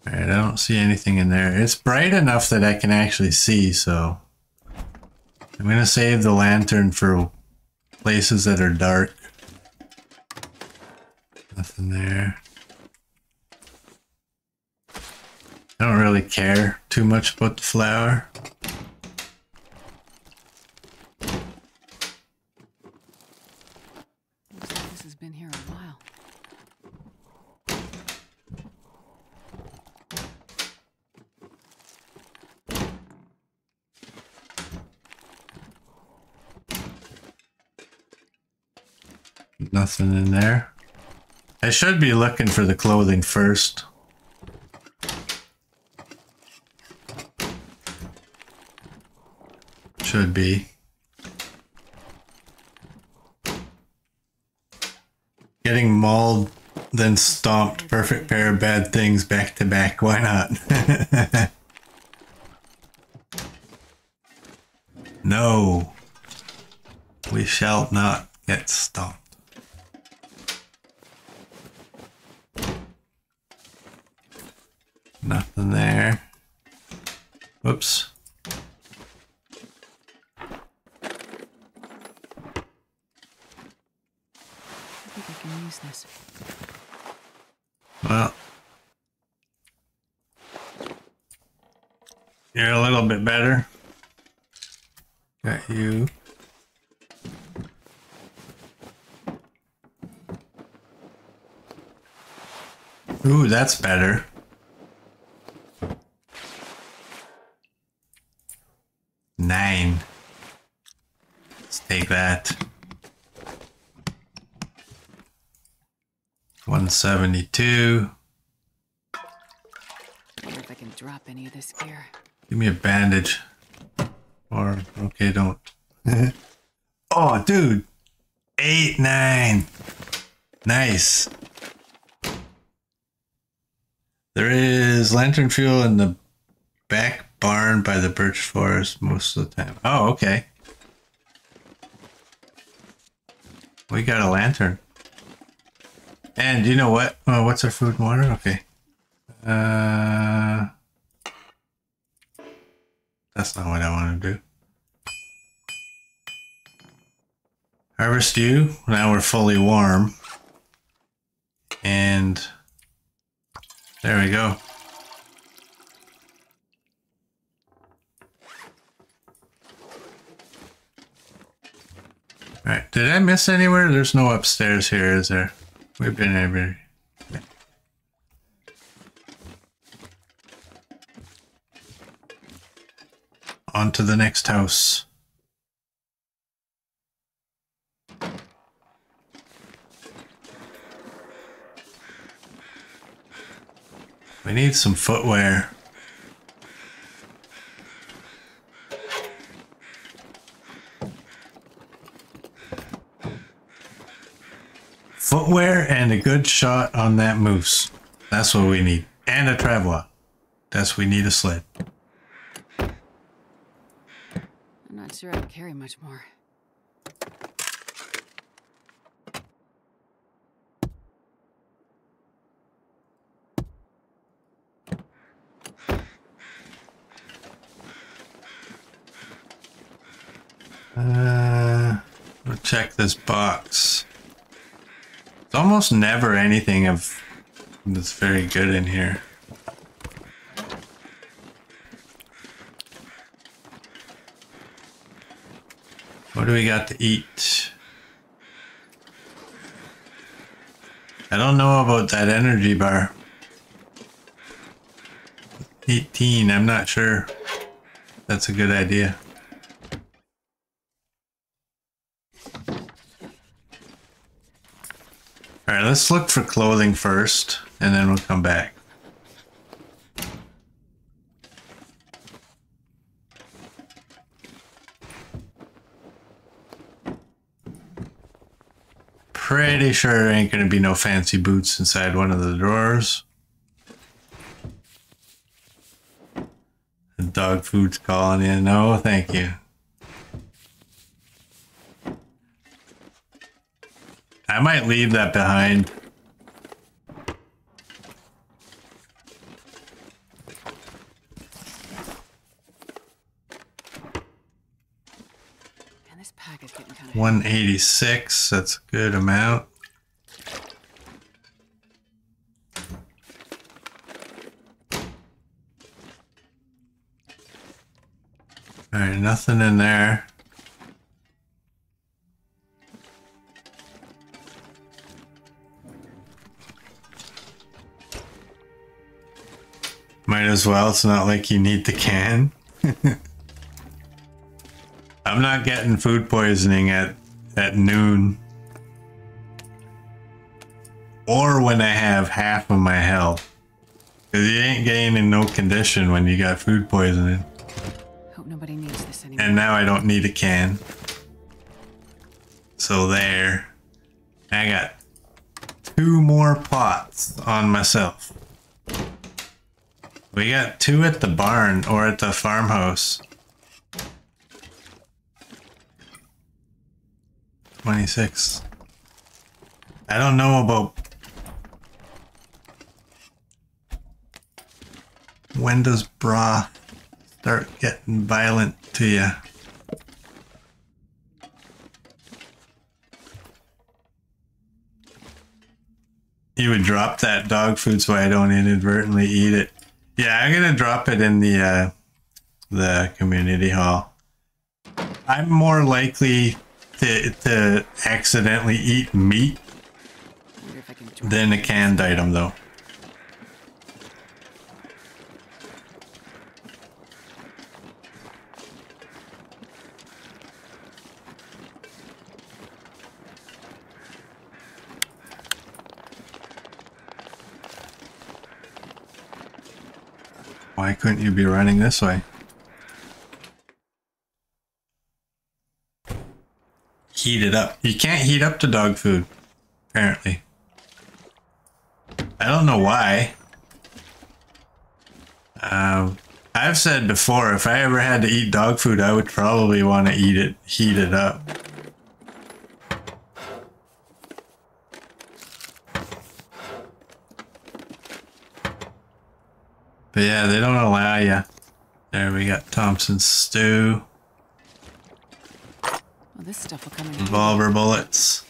Alright, I don't see anything in there. It's bright enough that I can actually see, so... I'm gonna save the lantern for places that are dark. Nothing there. I don't really care too much about the flower. This has been here a while. Nothing in there. I should be looking for the clothing first. Should be. Getting mauled, then stomped. Perfect pair of bad things back to back. Why not? No. We shall not get stomped. Nothing there. Whoops. I think I can use this. Well, you're a little bit better. Got you. Ooh, that's better. Nine. Let's take that. one seventy-two. I wonder if I can drop any of this gear. Give me a bandage. Or, okay, don't. Oh, dude. eight, nine. Nice. There is lantern fuel in the back barn by the birch forest most of the time. Oh, okay. We got a lantern. And you know what? Oh, what's our food and water? Okay. Uh, that's not what I want to do. Harvest you. Now we're fully warm. And there we go. Alright, did I miss anywhere? There's no upstairs here, is there? We've been everywhere. On to the next house. We need some footwear. Footwear and a good shot on that moose. That's what we need. And a traveler. That's we need a sled. I'm not sure I carry much more. Uh, we'll check this box. It's almost never anything of that's very good in here. What do we got to eat? I don't know about that energy bar. eighteen, I'm not sure that's a good idea. Alright, let's look for clothing first, and then we'll come back. Pretty sure there ain't gonna be no fancy boots inside one of the drawers. The dog food's calling in. No, thank you. I might leave that behind. Man, this pack is getting kind of one eighty-six, that's a good amount. Alright, nothing in there. Might as well, it's not like you need the can. I'm not getting food poisoning at, at noon. Or when I have half of my health. Because you ain't getting in no condition when you got food poisoning. Hope nobody needs this anymore. And now I don't need a can. So there. I got two more pots on myself. We got two at the barn, or at the farmhouse. twenty-six. I don't know about... When does broth start getting violent to you? You would drop that dog food so I don't inadvertently eat it. Yeah, I'm gonna drop it in the uh, the community hall. I'm more likely to, to accidentally eat meat than a canned item, though. Why couldn't you be running this way? Heat it up. You can't heat up the dog food, apparently. I don't know why. Um, I've said before, if I ever had to eat dog food, I would probably want to eat it, heat it up. But yeah, they don't allow you. There we got Thompson's stew. Well, this stuff will come in. Revolver bullets.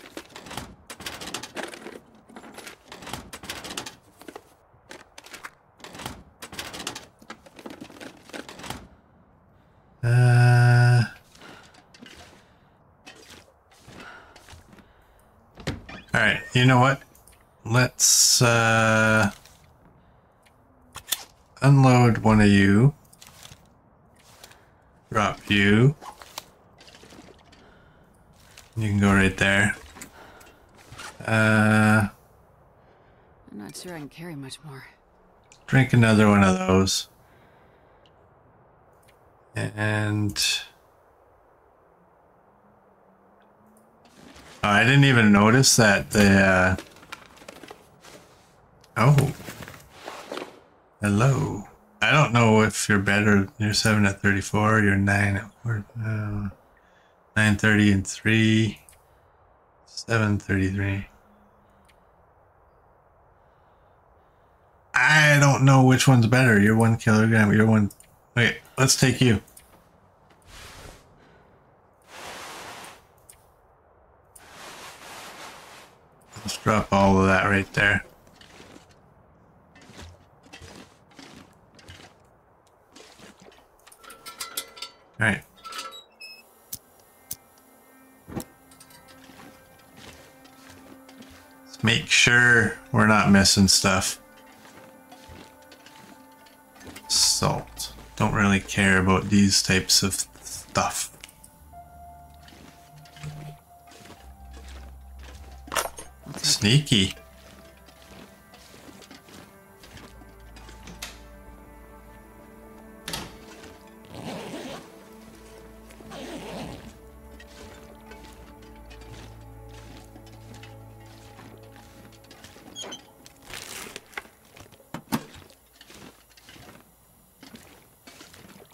Uh, all right, you know what? Let's uh, unload one of you. Drop you. You can go right there. Uh, I'm not sure I can carry much more. Drink another one of those. And oh, I didn't even notice that the, uh, oh, hello. I don't know if you're better, you're seven at thirty-four, or you're nine at nine thirty and three, seven thirty-three. I don't know which one's better. You're one kilogram, you're one, okay, let's take you. Let's drop all of that right there. All right. Let's make sure we're not missing stuff. Salt. Don't really care about these types of stuff. Sneaky.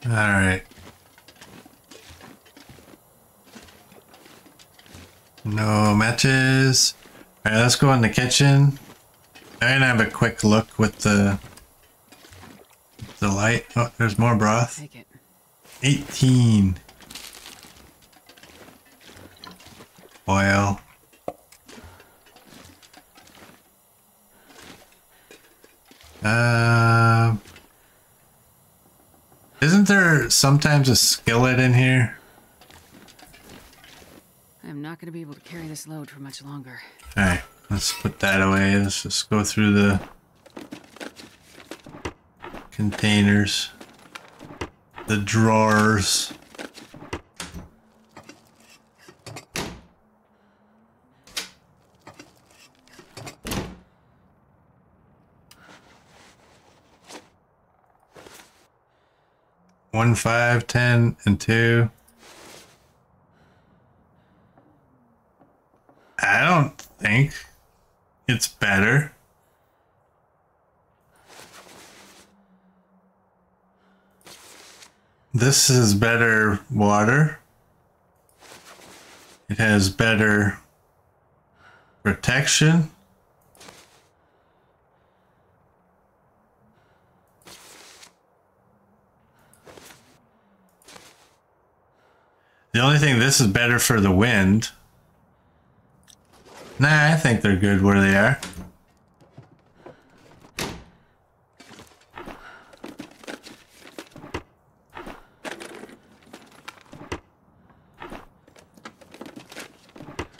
All right. No matches. All right, let's go in the kitchen. I'm gonna have a quick look with the the light. Oh, there's more broth. Take it. eighteen. Oil. Um. Isn't there sometimes a skillet in here? I'm not going to be able to carry this load for much longer. All right, let's put that away. Let's just go through the containers, the drawers. One, five, ten, and two. I don't think it's better. This is better water. It has better protection. The only thing, this is better for the wind. Nah, I think they're good where they are.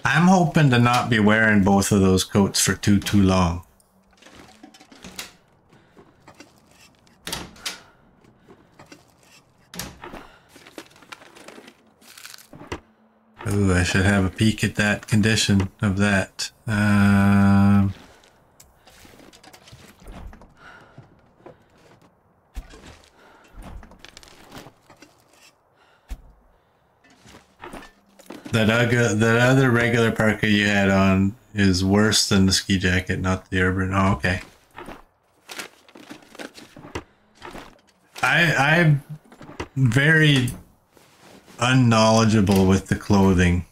I'm hoping to not be wearing both of those coats for too, too long. Ooh, I should have a peek at that condition of that. Um, that, uh, that other regular parka you had on is worse than the ski jacket, not the urban. Oh, okay. I, I'm very unknowledgeable with the clothing.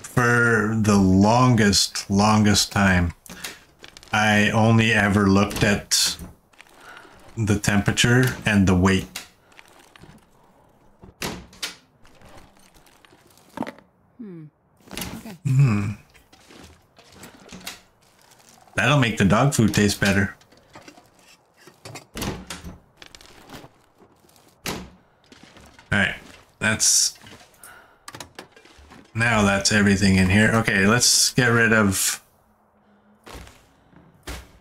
For the longest, longest time, I only ever looked at the temperature and the weight. Hmm. Okay. Hmm. That'll make the dog food taste better. Alright, that's... Now that's everything in here. Okay, let's get rid of...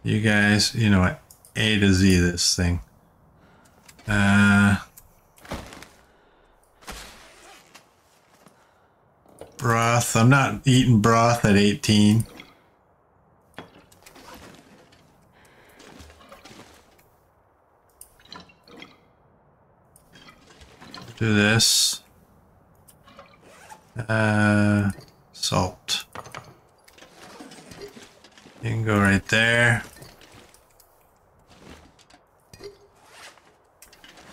You guys, you know what? A to Z this thing. Uh... Broth. I'm not eating broth at eighteen. Do this. Uh, salt. You can go right there.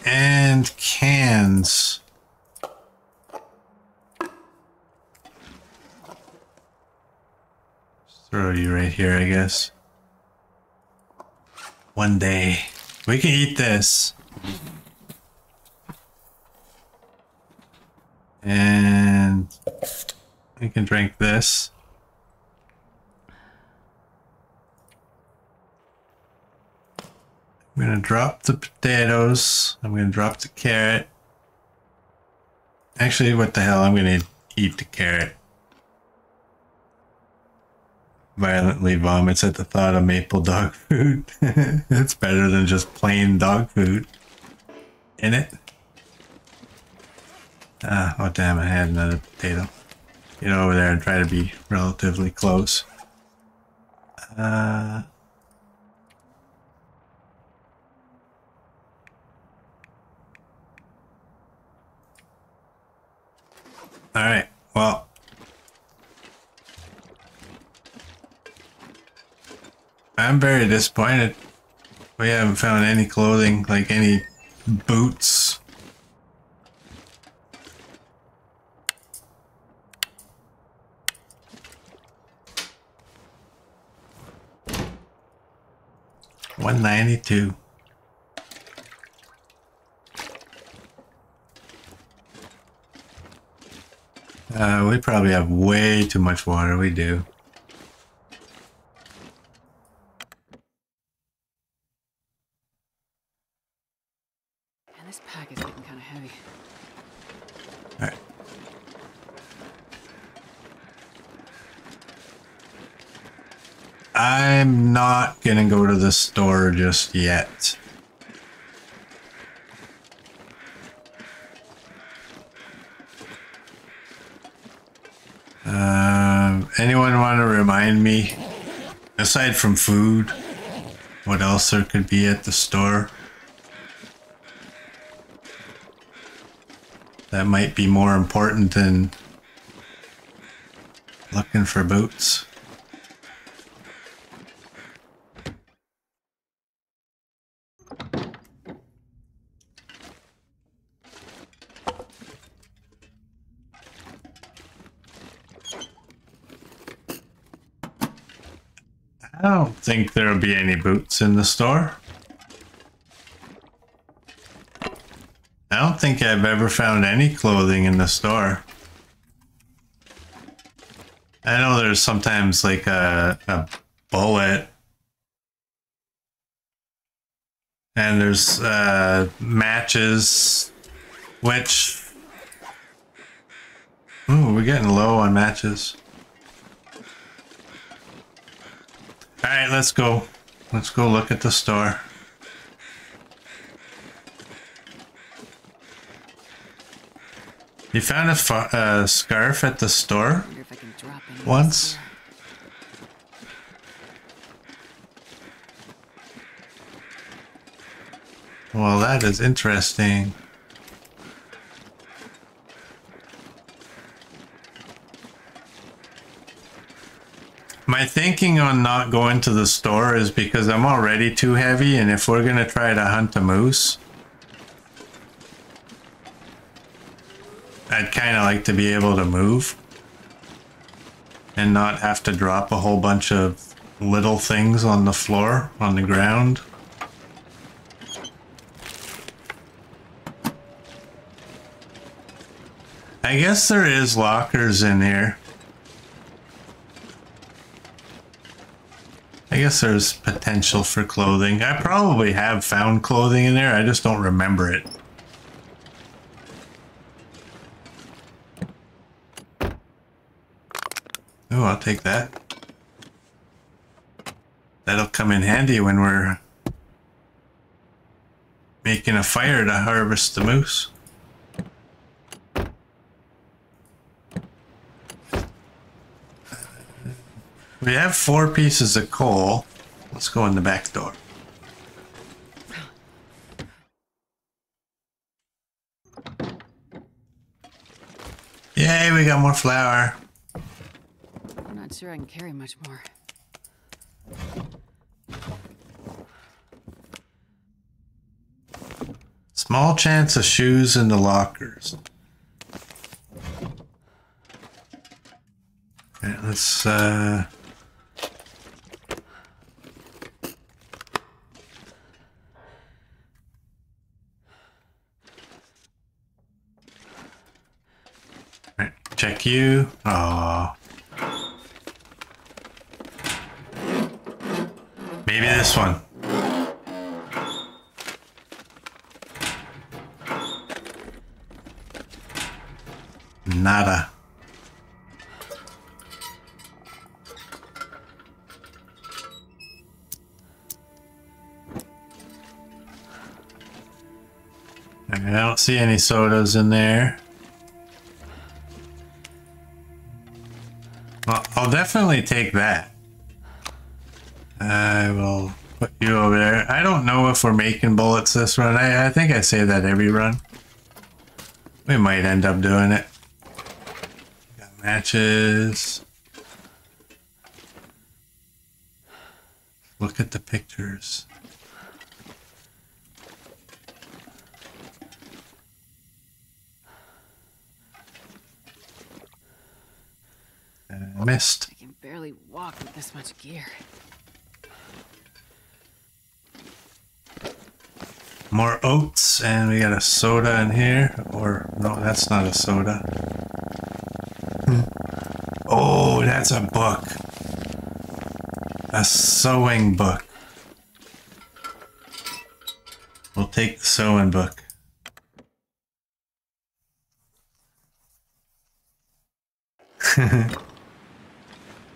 And cans. Just throw you right here, I guess. One day. We can eat this. And I can drink this. I'm going to drop the potatoes. I'm going to drop the carrot. Actually, what the hell? I'm going to eat the carrot. Violently vomits at the thought of maple dog food. It's better than just plain dog food. In it. Ah, oh damn, I had another potato. Get over there and try to be relatively close. Uh, Alright, well. I'm very disappointed. We haven't found any clothing, like any boots. one ninety-two. Uh, we probably have way too much water. We do. And this pack is getting kind of heavy. All right. I'm not gonna go to the store just yet. Um, anyone want to remind me, aside from food, what else there could be at the store? That might be more important than looking for boots. I don't think there'll be any boots in the store. I don't think I've ever found any clothing in the store. I know there's sometimes like a, a bullet. And there's uh, matches, which... Ooh, we're getting low on matches. All right, let's go. Let's go look at the store. You found a fa uh, scarf at the store once? Well, that is interesting. My thinking on not going to the store is because I'm already too heavy, and if we're going to try to hunt a moose, I'd kind of like to be able to move and not have to drop a whole bunch of little things on the floor, on the ground. I guess there is lockers in here. I guess there's potential for clothing. I probably have found clothing in there, I just don't remember it. Oh, I'll take that. That'll come in handy when we're making a fire to harvest the moose. We have four pieces of coal. Let's go in the back door. Yay, we got more flour. I'm not sure I can carry much more. Small chance of shoes in the lockers. Alright, let's uh check you. Oh, maybe this one. Nada. I don't see any sodas in there. I'll definitely take that. I will put you over there. I don't know if we're making bullets this run. I, I think I say that every run. We might end up doing it. Got matches. Look at the pictures. I missed. I can barely walk with this much gear. More oats, and we got a soda in here. Or, no, that's not a soda. Oh, that's a book. A sewing book. We'll take the sewing book.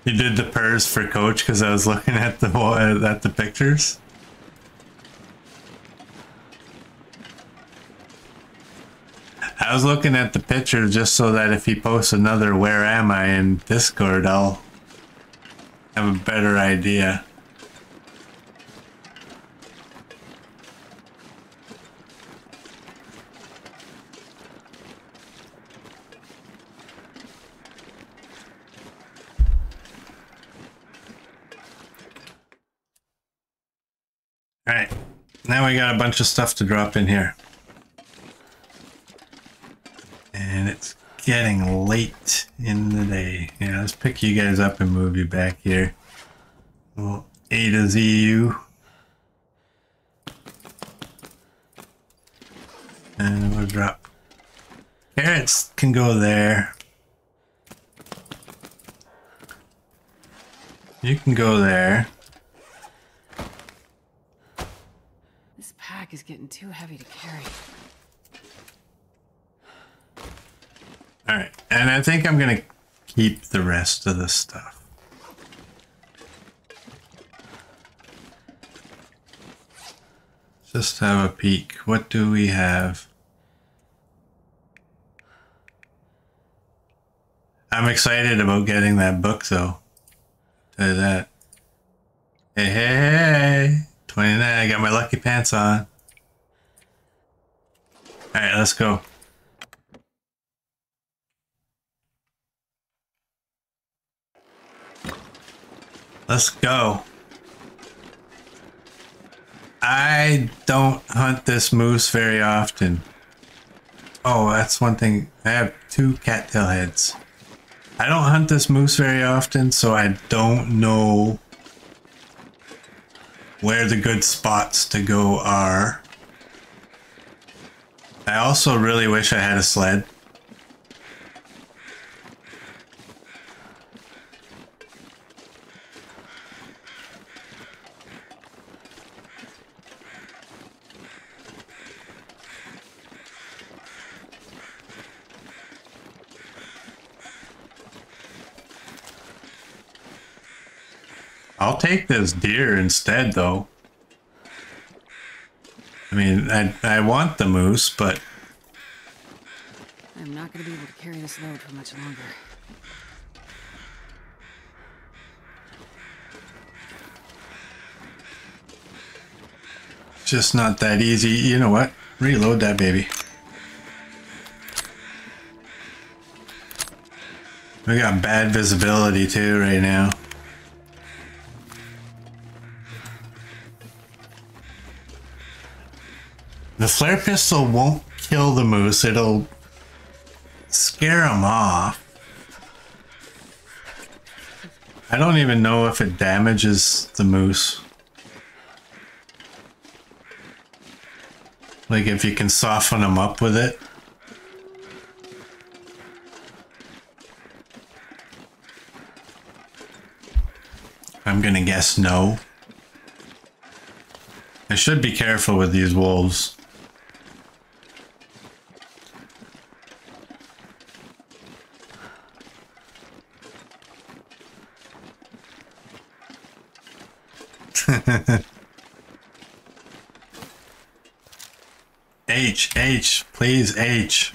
You did the purrs for Coach because I was looking at the at the pictures. I was looking at the picture just so that if he posts another "Where am I" in Discord, I'll have a better idea. Alright, now we got a bunch of stuff to drop in here. And it's getting late in the day. Yeah, let's pick you guys up and move you back here. We'll A to Z you. And we'll drop. Carrots can go there. You can go there. Is getting too heavy to carry. All right, and I think I'm gonna keep the rest of the stuff. Just have a peek. What do we have? I'm excited about getting that book, though. Tell you that. Hey, hey, hey! twenty-nine. I got my lucky pants on. All right, let's go. Let's go. I don't hunt this moose very often. Oh, that's one thing. I have two cattail heads. I don't hunt this moose very often, so I don't know where the good spots to go are. I also really wish I had a sled. I'll take this deer instead, though. I mean, I I want the moose, but I'm not going to be able to carry this load for much longer. Just not that easy. You know what? Reload that baby. We got bad visibility too right now. The flare pistol won't kill the moose, it'll scare him off. I don't even know if it damages the moose. Like if you can soften him up with it. I'm gonna guess no. I should be careful with these wolves. H, H, please, H.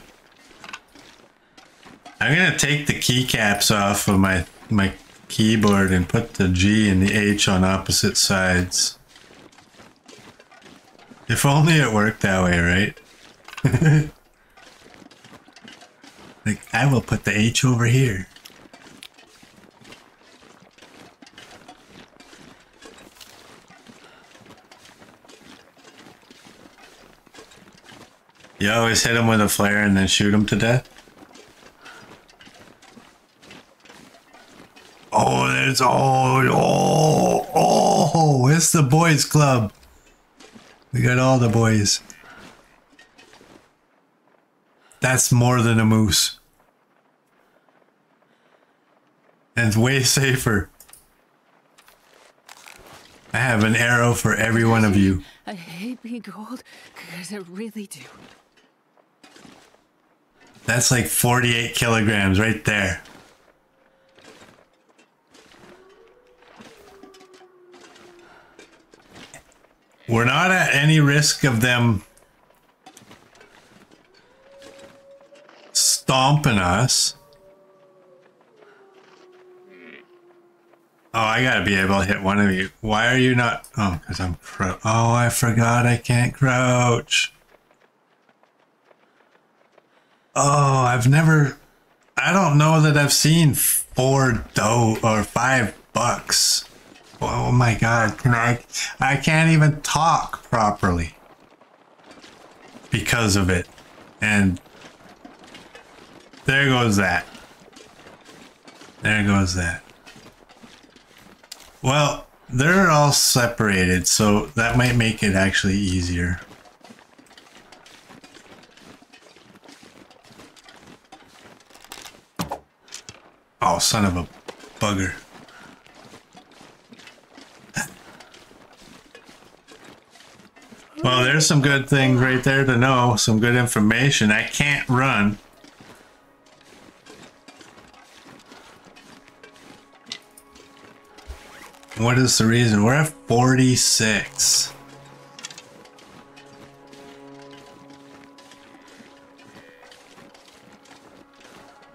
I'm gonna take the keycaps off of my my keyboard and put the G and the H on opposite sides. If only it worked that way, right? Like, I will put the H over here. You always hit him with a flare and then shoot him to death? Oh, there's... Oh, oh, oh, it's the boys' club. We got all the boys. That's more than a moose. And way safer. I have an arrow for every one of you. I hate being cold, because I really do. That's like forty-eight kilograms right there. We're not at any risk of them stomping us. Oh, I gotta be able to hit one of you. Why are you not? Oh, because I'm crouch. Oh, I forgot I can't crouch. Oh, I've never, I don't know that I've seen four doe or five bucks. Oh my God, can I, I can't even talk properly because of it. And there goes that. There goes that. Well, they're all separated, so that might make it actually easier. Oh, son of a bugger. Well, there's some good things right there to know, some good information. I can't run. What is the reason? We're at forty-six.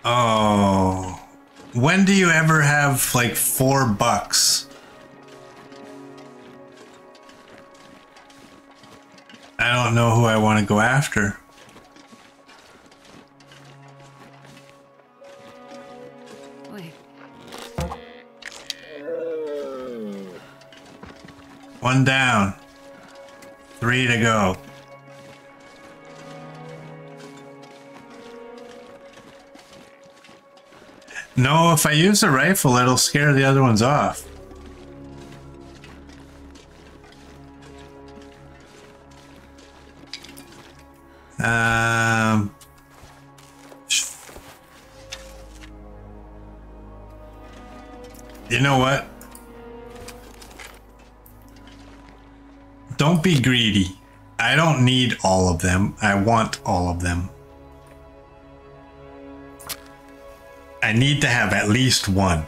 Oh. When do you ever have like four bucks? I don't know who I want to go after. Wait. One down. Three to go. No, if I use a rifle, it'll scare the other ones off. Um... You know what? Don't be greedy. I don't need all of them. I want all of them. I need to have at least one.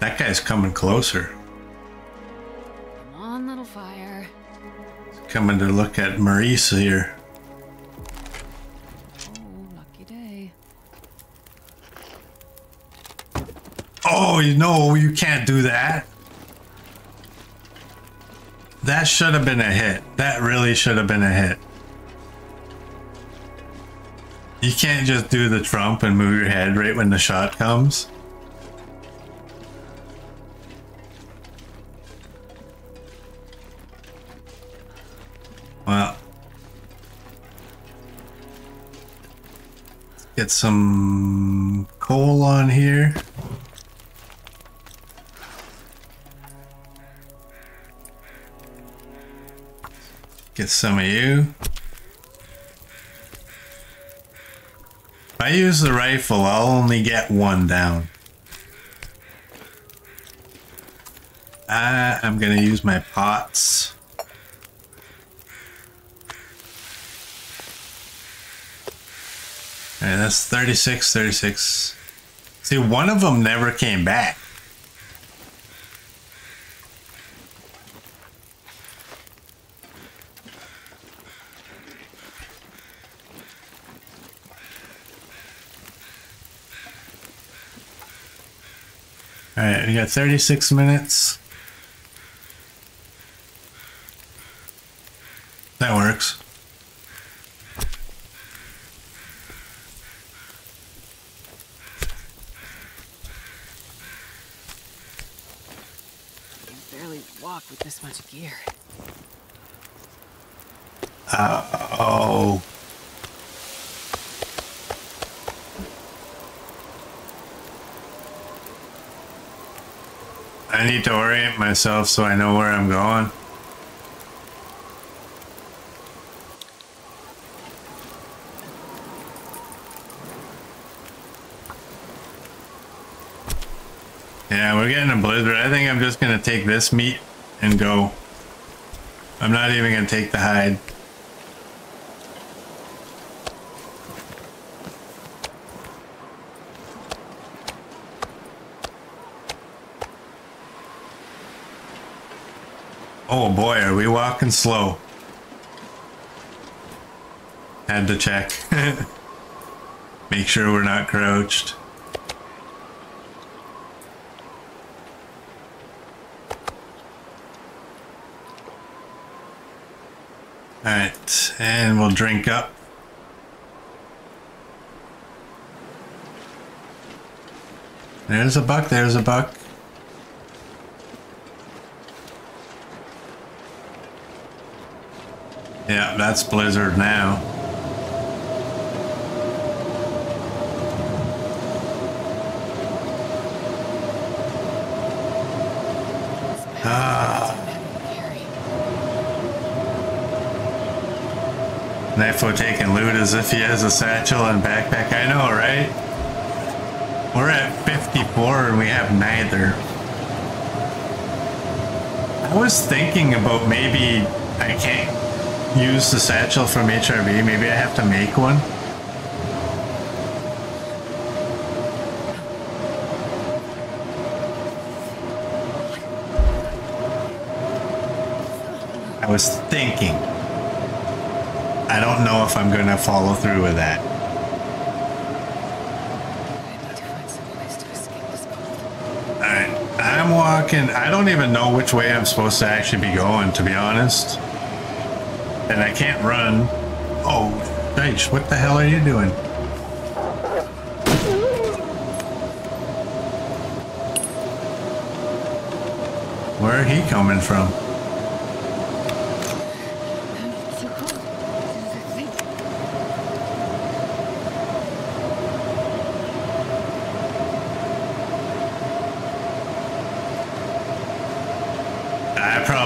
That guy's coming closer. Come on, little fire. He's coming to look at Maurice here. Oh, no, you can't do that. That should have been a hit. That really should have been a hit. You can't just do the trump and move your head right when the shot comes. Well. Let's get some coal on here. Get some of you. If I use the rifle, I'll only get one down. I, I'm gonna use my pots. Alright, that's thirty-six, thirty-six. See, one of them never came back. Alright, we got thirty-six minutes. That works. I can barely walk with this much gear. Uh oh. I need to orient myself so I know where I'm going. Yeah, we're getting a blizzard. I think I'm just going to take this meat and go. I'm not even going to take the hide. Oh boy, are we walking slow? Had to check. Make sure we're not crouched. Alright, and we'll drink up. There's a buck, there's a buck. Yeah, that's blizzard now. Ah. Nifo taking loot as if he has a satchel and backpack. I know, right? We're at fifty-four and we have neither. I was thinking about maybe I can't use the satchel from H R V. Maybe I have to make one. I was thinking. I don't know if I'm going to follow through with that. I need to find some place to escape this cold. Alright, I'm walking. I don't even know which way I'm supposed to actually be going, to be honest. And I can't run. Oh, Dice, what the hell are you doing? Where are he coming from?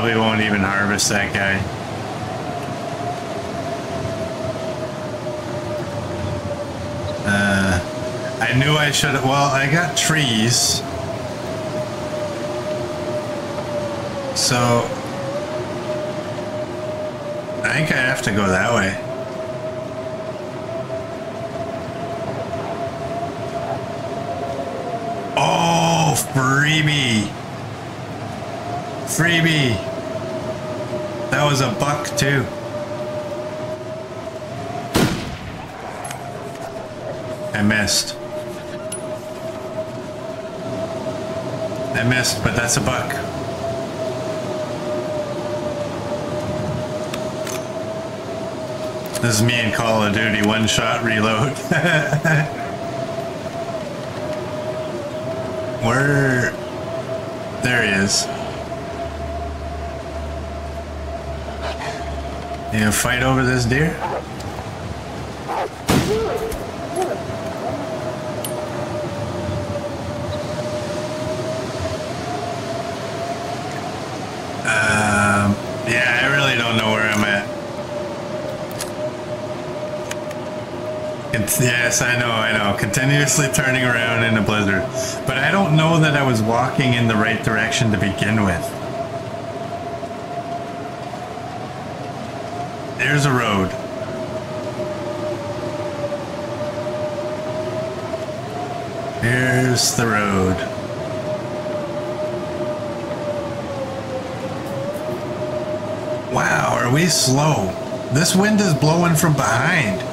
probably won't even harvest that guy. Uh, I knew I should have, well, I got trees. So, I think I have to go that way. Oh, freebie. Freebie. That was a buck, too. I missed. I missed, but that's a buck. This is me in Call of Duty, one shot reload. Where? There he is. You gonna fight over this deer? Um, yeah, I really don't know where I'm at. It's, yes, I know, I know. Continuously turning around in a blizzard. But I don't know that I was walking in the right direction to begin with. There's a road. Here's the road. Wow, are we slow? This wind is blowing from behind.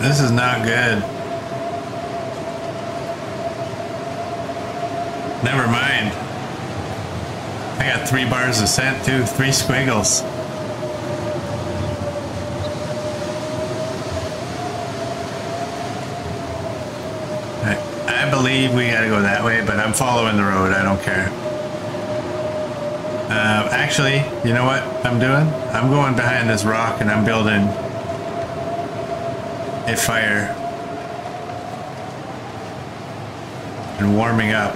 This is not good. Never mind. I got three bars of scent too, three squiggles. I, I believe we gotta go that way, but I'm following the road, I don't care. Uh, actually, you know what I'm doing? I'm going behind this rock and I'm building a fire and warming up.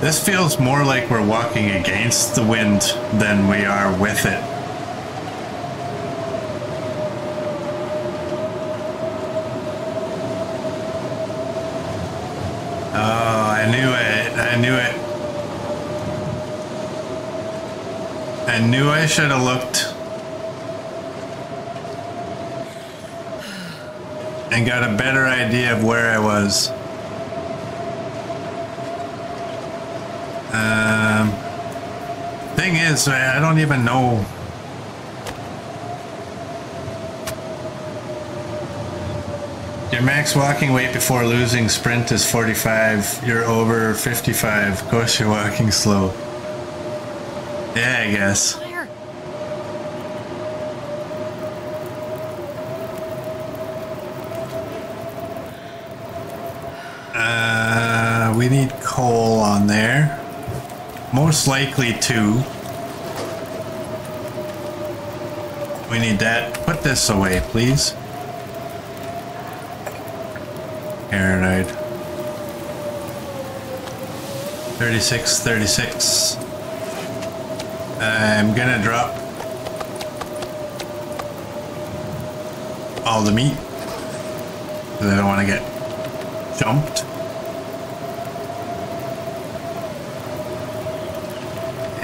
This feels more like we're walking against the wind than we are with it. Oh, I knew it. I knew it. I knew I should have looked and got a better idea of where I was. Um, thing is, I don't even know. Your max walking weight before losing sprint is forty-five. You're over fifty-five. Of course you're walking slow. Yeah, I guess. We need coal on there. Most likely two. We need that. Put this away, please. Aeronide. thirty-six, thirty-six. I'm gonna drop all the meat, because I don't want to get jumped.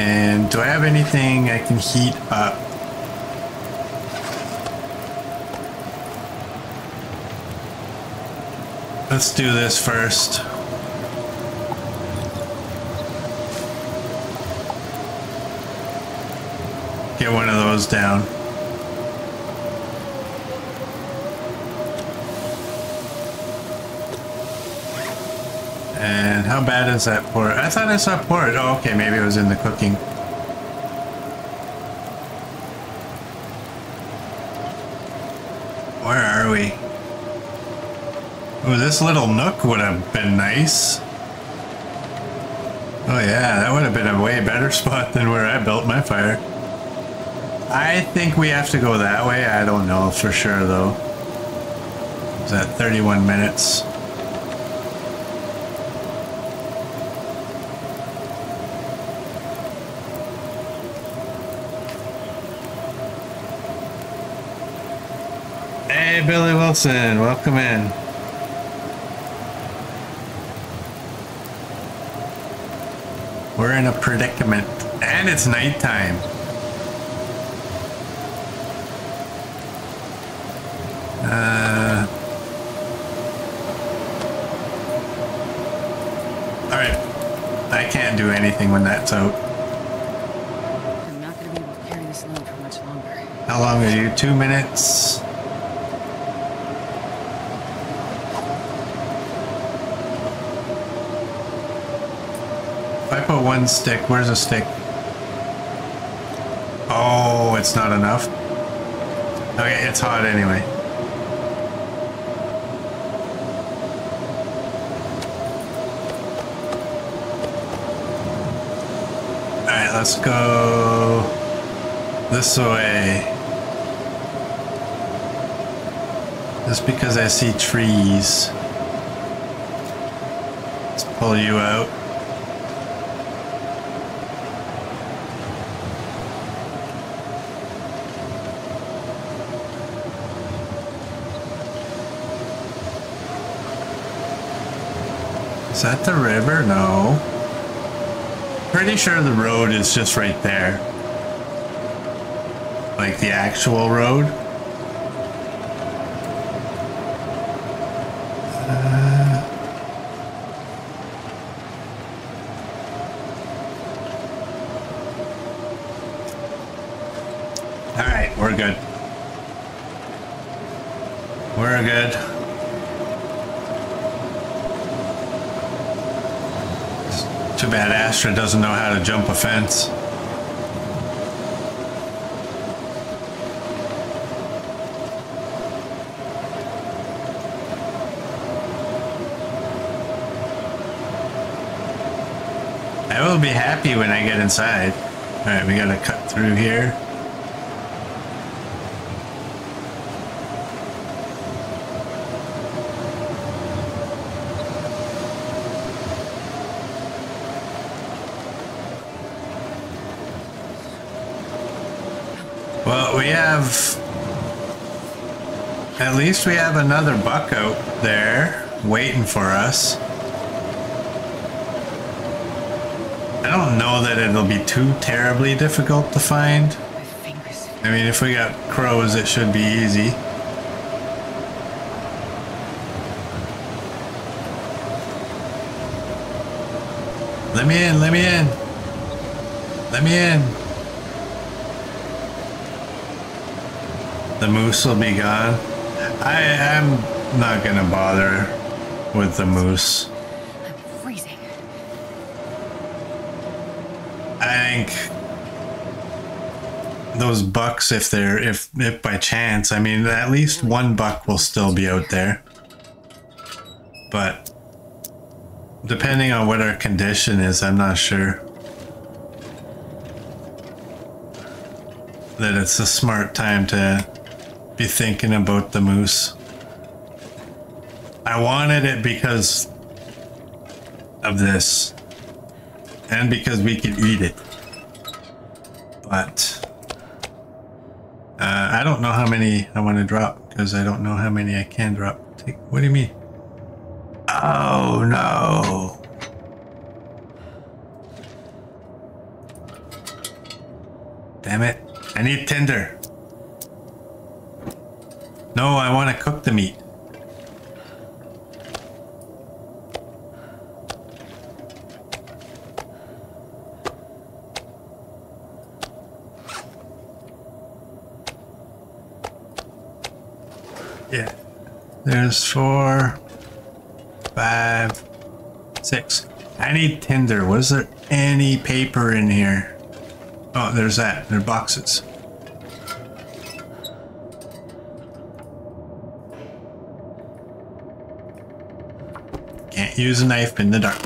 And do I have anything I can heat up? Let's do this first. Get one of those down. And how bad is that port? I thought I saw port. Oh, okay, maybe it was in the cooking. Where are we? Oh, this little nook would have been nice. Oh yeah, that would have been a way better spot than where I built my fire. I think we have to go that way. I don't know for sure though. Is that thirty-one minutes? Hey, Billy Wilson, welcome in. We're in a predicament, and it's nighttime. Uh, all right, I can't do anything when that's out. I'm not going to be able to carry this load for much longer. How long are you? Two minutes. I put one stick. Where's a stick? Oh, it's not enough. Okay, it's hot anyway. Alright, let's go this way. Just because I see trees. Let's pull you out. Is that the river? No. Pretty sure the road is just right there. Like the actual road. Uh... Alright, we're good. We're good. Too bad Astra doesn't know how to jump a fence. I will be happy when I get inside. Alright, we gotta cut through here. Well, we have, at least we have another buck out there waiting for us. I don't know that it'll be too terribly difficult to find. I mean, if we got crows, it should be easy. Let me in, let me in. Let me in. The moose will be gone. I am not gonna bother with the moose. I'm freezing. I think those bucks, if they're if if by chance, I mean at least one buck will still be out there. But depending on what our condition is, I'm not sure that it's a smart time to be thinking about the moose. I wanted it because of this and because we could eat it, but uh, I don't know how many I want to drop because I don't know how many I can drop. Take, what do you mean? Oh no. Damn it. I need tinder. No, I want to cook the meat. Yeah. There's four, five, six. I need tinder. Was there any paper in here? Oh, there's that. There are boxes. Can't use a knife in the dark.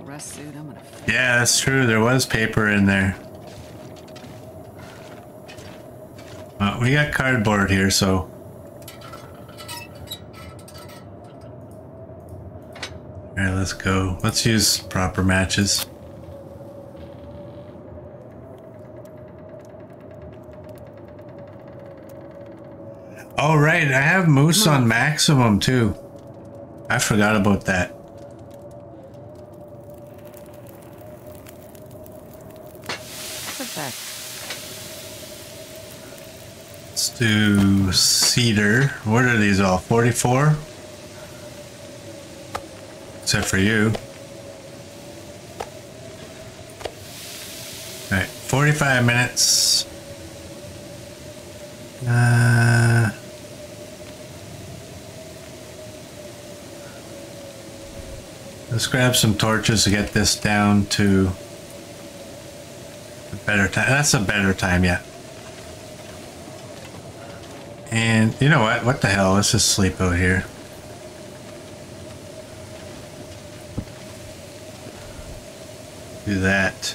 additional rest suit. I'm gonna. Yeah, that's true. There was paper in there. Uh, we got cardboard here, so. All right, let's go. Let's use proper matches. Oh, right. I have moose on maximum, too. I forgot about that. Perfect. Let's do cedar. What are these all? forty-four? Except for you. All right. forty-five minutes. Uh... Let's grab some torches to get this down to a better time. That's a better time, yeah. And you know what? What the hell? Let's just sleep out here. Do that.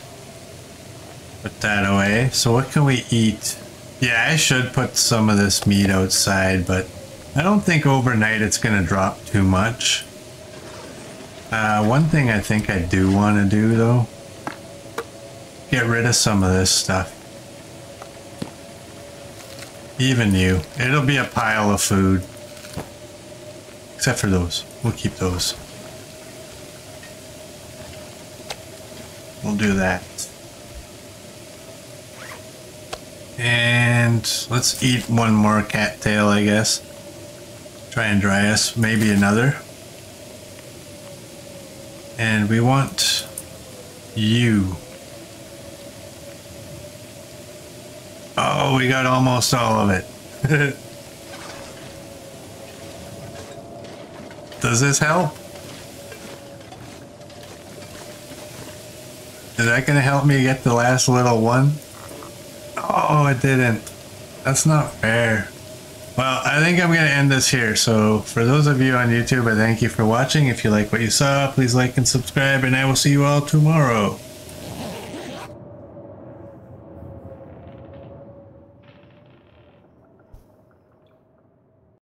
Put that away. So what can we eat? Yeah, I should put some of this meat outside, but I don't think overnight it's going to drop too much. Uh, one thing I think I do want to do, though, get rid of some of this stuff. Even you. It'll be a pile of food. Except for those. We'll keep those. We'll do that. And let's eat one more cattail, I guess. Try and dry us. Maybe another. And we want you. Oh, we got almost all of it. Does this help? Is that going to help me get the last little one? Oh, it didn't. That's not fair. Well, I think I'm going to end this here. So for those of you on YouTube, I thank you for watching. If you like what you saw, please like and subscribe, and I will see you all tomorrow.